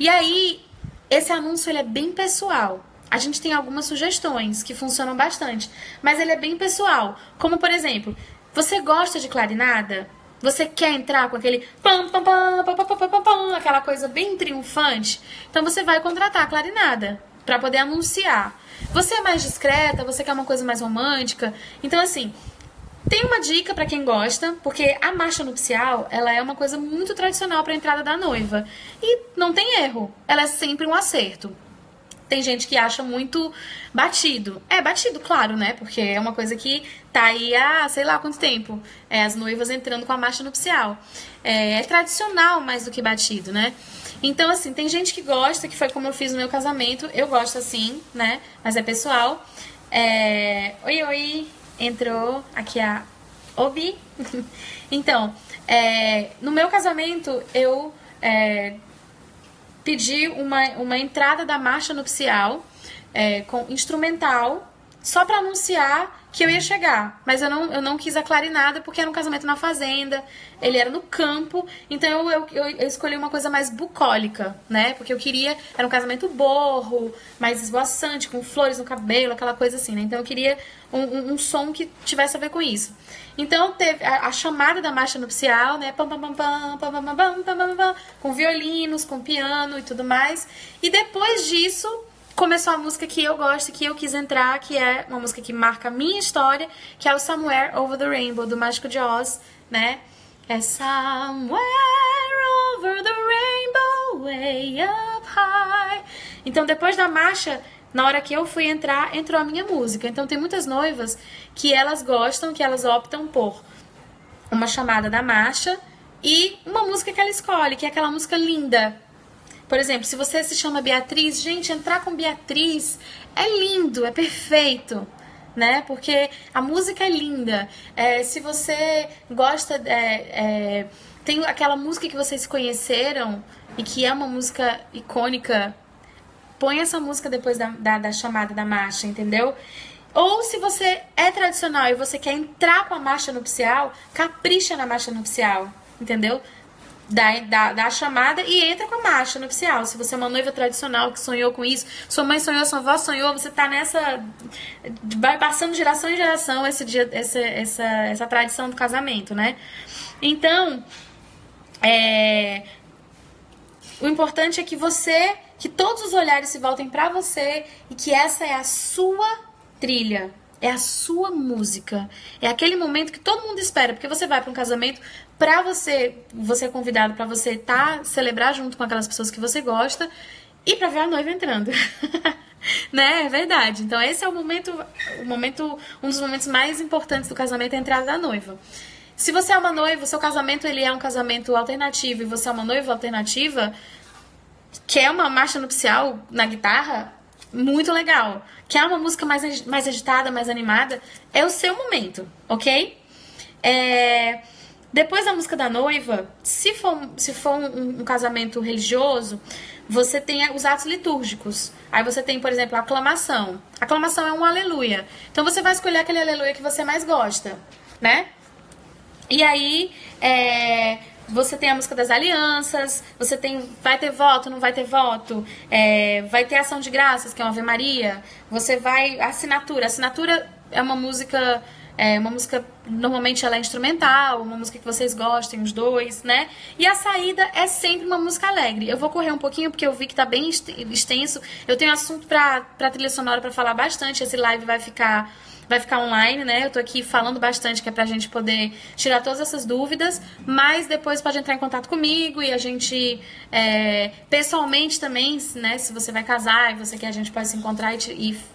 E aí, esse anúncio ele é bem pessoal. A gente tem algumas sugestões que funcionam bastante, mas ele é bem pessoal. Como, por exemplo, você gosta de clarinada? Você quer entrar com aquele pam, pam, pam, pam, pam, pam, pam, aquela coisa bem triunfante? Então você vai contratar a clarinada para poder anunciar. Você é mais discreta? Você quer uma coisa mais romântica? Então, assim, tem uma dica pra quem gosta, porque a marcha nupcial, ela é uma coisa muito tradicional pra entrada da noiva. E não tem erro, ela é sempre um acerto. Tem gente que acha muito batido. É batido, claro, né? Porque é uma coisa que tá aí há sei lá quanto tempo. É, as noivas entrando com a marcha nupcial. É, é tradicional mais do que batido, né? Então, assim, tem gente que gosta, que foi como eu fiz no meu casamento. Eu gosto assim, né? Mas é pessoal. É... Oi, oi! Entrou aqui a Obi. Então, é, no meu casamento, eu é, pedi uma, uma entrada da marcha nupcial é, com instrumental, só para anunciar que eu ia chegar. Mas eu não, eu não quis a clarinada, porque era um casamento na fazenda, ele era no campo. Então, eu, eu, eu escolhi uma coisa mais bucólica, né? Porque eu queria... Era um casamento borro, mais esvoaçante, com flores no cabelo, aquela coisa assim, né? Então, eu queria... Um, um, um som que tivesse a ver com isso. Então teve a, a chamada da marcha nupcial, né? Pam, pam, pam, pam, pam, pam, pam, pam, pam, com violinos, com piano e tudo mais. E depois disso começou a música que eu gosto, que eu quis entrar, que é uma música que marca a minha história, que é o "Somewhere Over the Rainbow", do Mágico de Oz, né? É "Somewhere Over the Rainbow, way up high". Então depois da marcha, na hora que eu fui entrar, entrou a minha música. Então tem muitas noivas que elas gostam, que elas optam por uma chamada da marcha e uma música que ela escolhe, que é aquela música linda. Por exemplo, se você se chama Beatriz, gente, entrar com Beatriz é lindo, é perfeito, né? Porque a música é linda. É, se você gosta... É, é, tem aquela música que vocês conheceram e que é uma música icônica... Põe essa música depois da, da, da chamada da marcha, entendeu? Ou se você é tradicional e você quer entrar com a marcha nupcial, capricha na marcha nupcial, entendeu? Da, da, da chamada e entra com a marcha nupcial. Se você é uma noiva tradicional que sonhou com isso, sua mãe sonhou, sua avó sonhou, você tá nessa... vai passando de geração em geração esse dia, essa, essa, essa tradição do casamento, né? Então, é, o importante é que você, que todos os olhares se voltem pra você e que essa é a sua trilha, é a sua música. É aquele momento que todo mundo espera, porque você vai pra um casamento... pra você, você é convidado pra você tá, celebrar junto com aquelas pessoas que você gosta e pra ver a noiva entrando. Né? É verdade. Então esse é o momento, o momento, um dos momentos mais importantes do casamento, é a entrada da noiva. Se você é uma noiva, seu casamento ele é um casamento alternativo e você é uma noiva alternativa, quer uma marcha nupcial na guitarra, muito legal. Quer uma música mais, mais agitada, mais animada, é o seu momento, ok? É... Depois da música da noiva, se for, se for um, um casamento religioso, você tem os atos litúrgicos. Aí você tem, por exemplo, a aclamação. A aclamação é um aleluia. Então você vai escolher aquele aleluia que você mais gosta, né? E aí, é, você tem a música das alianças, você tem vai ter voto, não vai ter voto, é, vai ter ação de graças, que é uma Ave Maria, você vai... Assinatura. Assinatura é uma música... É uma música, normalmente ela é instrumental, uma música que vocês gostem, os dois, né? E a saída é sempre uma música alegre. Eu vou correr um pouquinho porque eu vi que tá bem extenso. Eu tenho assunto pra, pra trilha sonora pra falar bastante. Esse live vai ficar, vai ficar online, né? Eu tô aqui falando bastante, que é pra gente poder tirar todas essas dúvidas. Mas depois pode entrar em contato comigo e a gente, é, pessoalmente também, né? Se você vai casar e você quer, a gente pode se encontrar e,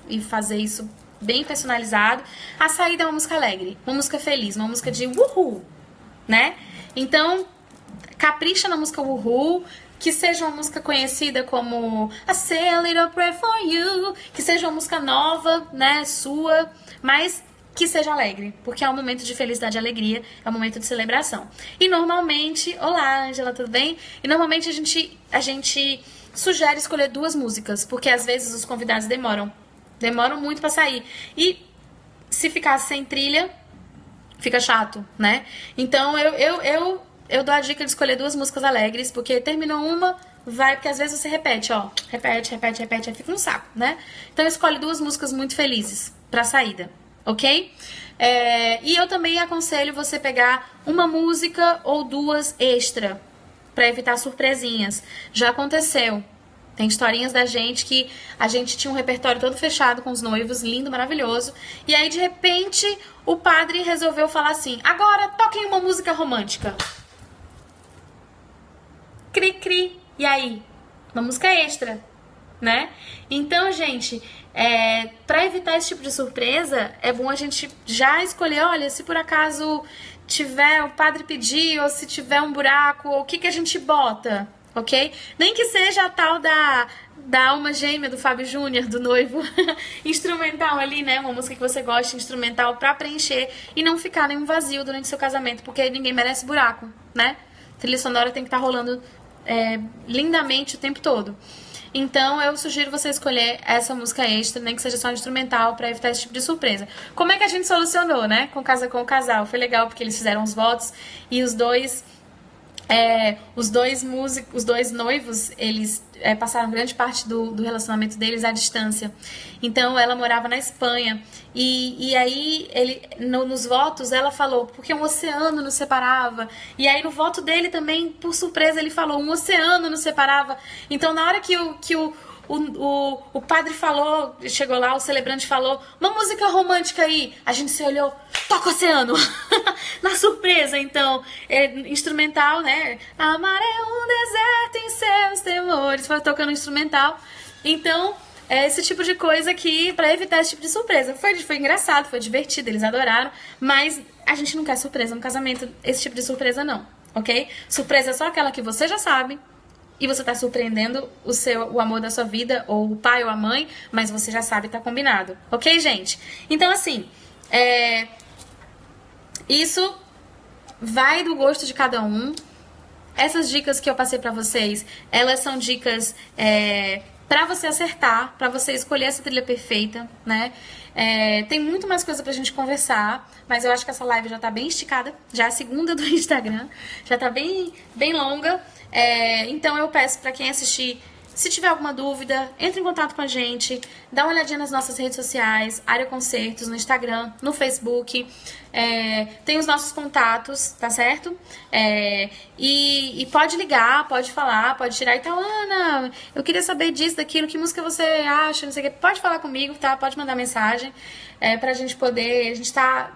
e, e fazer isso bem personalizado. A saída é uma música alegre, uma música feliz, uma música de uhul, né? Então, capricha na música uhul, que seja uma música conhecida como I Say a Little Prayer for You, que seja uma música nova, né, sua, mas que seja alegre, porque é um momento de felicidade e alegria, é um momento de celebração. E normalmente, olá, Angela, tudo bem? E normalmente a gente, a gente sugere escolher duas músicas, porque às vezes os convidados demoram. Demoram muito pra sair. E se ficar sem trilha, fica chato, né? Então eu, eu, eu, eu dou a dica de escolher duas músicas alegres, porque terminou uma, vai, porque às vezes você repete, ó. Repete, repete, repete, aí fica um saco, né? Então escolhe duas músicas muito felizes pra saída, ok? É, e eu também aconselho você pegar uma música ou duas extra, pra evitar surpresinhas. Já aconteceu. Tem historinhas da gente que a gente tinha um repertório todo fechado com os noivos, lindo, maravilhoso. E aí, de repente, o padre resolveu falar assim, agora toquem uma música romântica. Cri, cri. E aí? Uma música extra, né? Então, gente, é, pra evitar esse tipo de surpresa, é bom a gente já escolher, olha, se por acaso tiver o padre pedir, ou se tiver um buraco, ou o que que a gente bota? Ok? Nem que seja a tal da, da alma gêmea do Fábio Júnior, do noivo, instrumental ali, né? Uma música que você gosta, instrumental, pra preencher e não ficar nenhum vazio durante seu casamento, porque ninguém merece buraco, né? A trilha sonora tem que estar rolando é, lindamente o tempo todo. Então, eu sugiro você escolher essa música extra, nem que seja só instrumental, pra evitar esse tipo de surpresa. Como é que a gente solucionou, né? Com casa com o casal. Foi legal, porque eles fizeram os votos e os dois... É, os dois músicos, os dois noivos, eles é, passaram grande parte do, do relacionamento deles à distância. Então ela morava na Espanha e, e aí ele, no, nos votos ela falou porque um oceano nos separava. E aí no voto dele também, por surpresa, ele falou um oceano nos separava. Então na hora que o, que o, o, o, o padre falou, chegou lá, o celebrante falou uma música romântica aí, a gente se olhou, toca oceano. Na surpresa, então, é instrumental, né? Amar é um deserto em seus temores. Foi tocando instrumental. Então, é esse tipo de coisa aqui, pra evitar esse tipo de surpresa. Foi, foi engraçado, foi divertido, eles adoraram. Mas a gente não quer surpresa no casamento, esse tipo de surpresa não, ok? Surpresa é só aquela que você já sabe. E você tá surpreendendo o, seu, o amor da sua vida, ou o pai ou a mãe, mas você já sabe, tá combinado. Ok, gente? Então, assim, é... isso vai do gosto de cada um. Essas dicas que eu passei pra vocês, elas são dicas é, para você acertar, para você escolher essa trilha perfeita, né? É, tem muito mais coisa pra gente conversar, mas eu acho que essa live já tá bem esticada, já é a segunda do Instagram, já tá bem, bem longa. É, então eu peço pra quem assistir, se tiver alguma dúvida, entre em contato com a gente, dá uma olhadinha nas nossas redes sociais, Aria Concertos, no Instagram, no Facebook, é, tem os nossos contatos, tá certo? É, e, e pode ligar, pode falar, pode tirar, então, Ana, eu queria saber disso, daquilo, que música você acha, não sei o que, pode falar comigo, tá? Pode mandar mensagem, é, pra gente poder, a gente tá...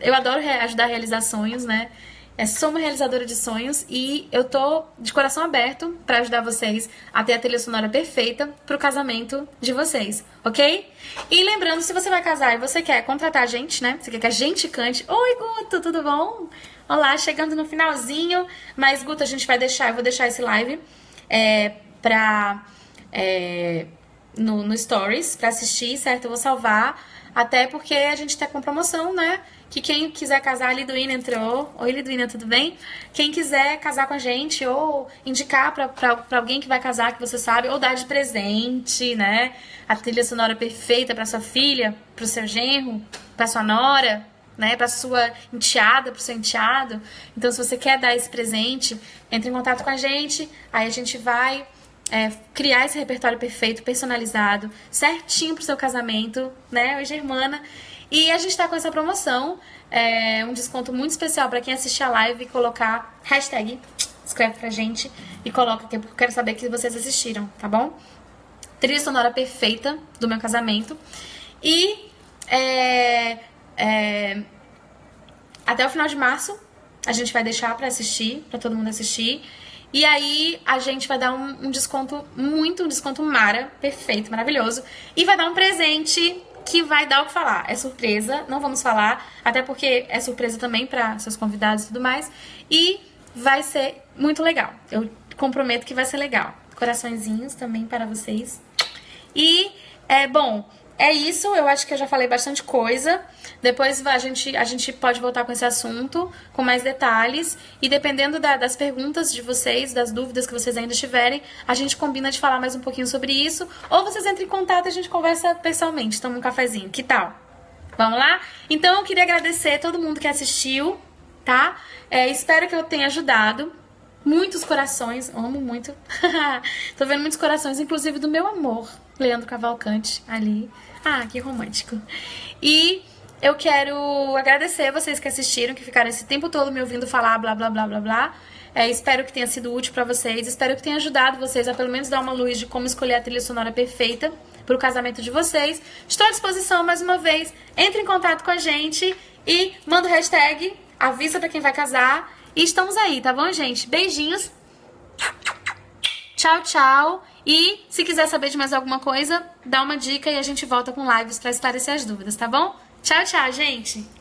Eu adoro ajudar a realizar sonhos, né? É, sou uma realizadora de sonhos e eu tô de coração aberto pra ajudar vocês a ter a trilha sonora perfeita pro casamento de vocês, ok? E lembrando, se você vai casar e você quer contratar a gente, né? Você quer que a gente cante. Oi, Guto, tudo bom? Olá, chegando no finalzinho. Mas, Guto, a gente vai deixar, eu vou deixar esse live é, pra, é, no, no Stories pra assistir, certo? Eu vou salvar, até porque a gente tá com promoção, né? Que quem quiser casar, a Liduína entrou. Oi, Liduína, tudo bem? Quem quiser casar com a gente ou indicar pra, pra, pra alguém que vai casar, que você sabe, ou dar de presente, né? A trilha sonora perfeita pra sua filha, pro seu genro, pra sua nora, né? Pra sua enteada, pro seu enteado. Então, se você quer dar esse presente, entre em contato com a gente, aí a gente vai é, criar esse repertório perfeito, personalizado, certinho pro seu casamento, né? Oi, Germana. E a gente tá com essa promoção, é, um desconto muito especial pra quem assistir a live e colocar hashtag, escreve pra gente e coloca aqui, porque eu quero saber que vocês assistiram, tá bom? Trilha sonora perfeita do meu casamento. E é, é, até o final de março a gente vai deixar pra assistir, pra todo mundo assistir. E aí a gente vai dar um, um desconto muito, um desconto mara, perfeito, maravilhoso. E vai dar um presente que vai dar o que falar, é surpresa, não vamos falar, até porque é surpresa também para seus convidados e tudo mais, e vai ser muito legal, eu comprometo que vai ser legal, coraçõezinhos também para vocês, e é bom, é isso, eu acho que eu já falei bastante coisa, depois a gente, a gente pode voltar com esse assunto, com mais detalhes, e dependendo da, das perguntas de vocês, das dúvidas que vocês ainda tiverem, a gente combina de falar mais um pouquinho sobre isso, ou vocês entram em contato e a gente conversa pessoalmente, toma um cafezinho, que tal? Vamos lá? Então eu queria agradecer a todo mundo que assistiu, tá? É, espero que eu tenha ajudado. Muitos corações, amo muito. Tô vendo muitos corações, inclusive do meu amor, Leandro Cavalcante, ali. Ah, que romântico. E eu quero agradecer a vocês que assistiram, que ficaram esse tempo todo me ouvindo falar blá blá blá blá blá. É, espero que tenha sido útil pra vocês, espero que tenha ajudado vocês a pelo menos dar uma luz de como escolher a trilha sonora perfeita pro casamento de vocês. Estou à disposição mais uma vez, entre em contato com a gente e manda o hashtag, avisa pra quem vai casar. E estamos aí, tá bom, gente? Beijinhos. Tchau, tchau. E se quiser saber de mais alguma coisa, dá uma dica e a gente volta com lives pra esclarecer as dúvidas, tá bom? Tchau, tchau, gente.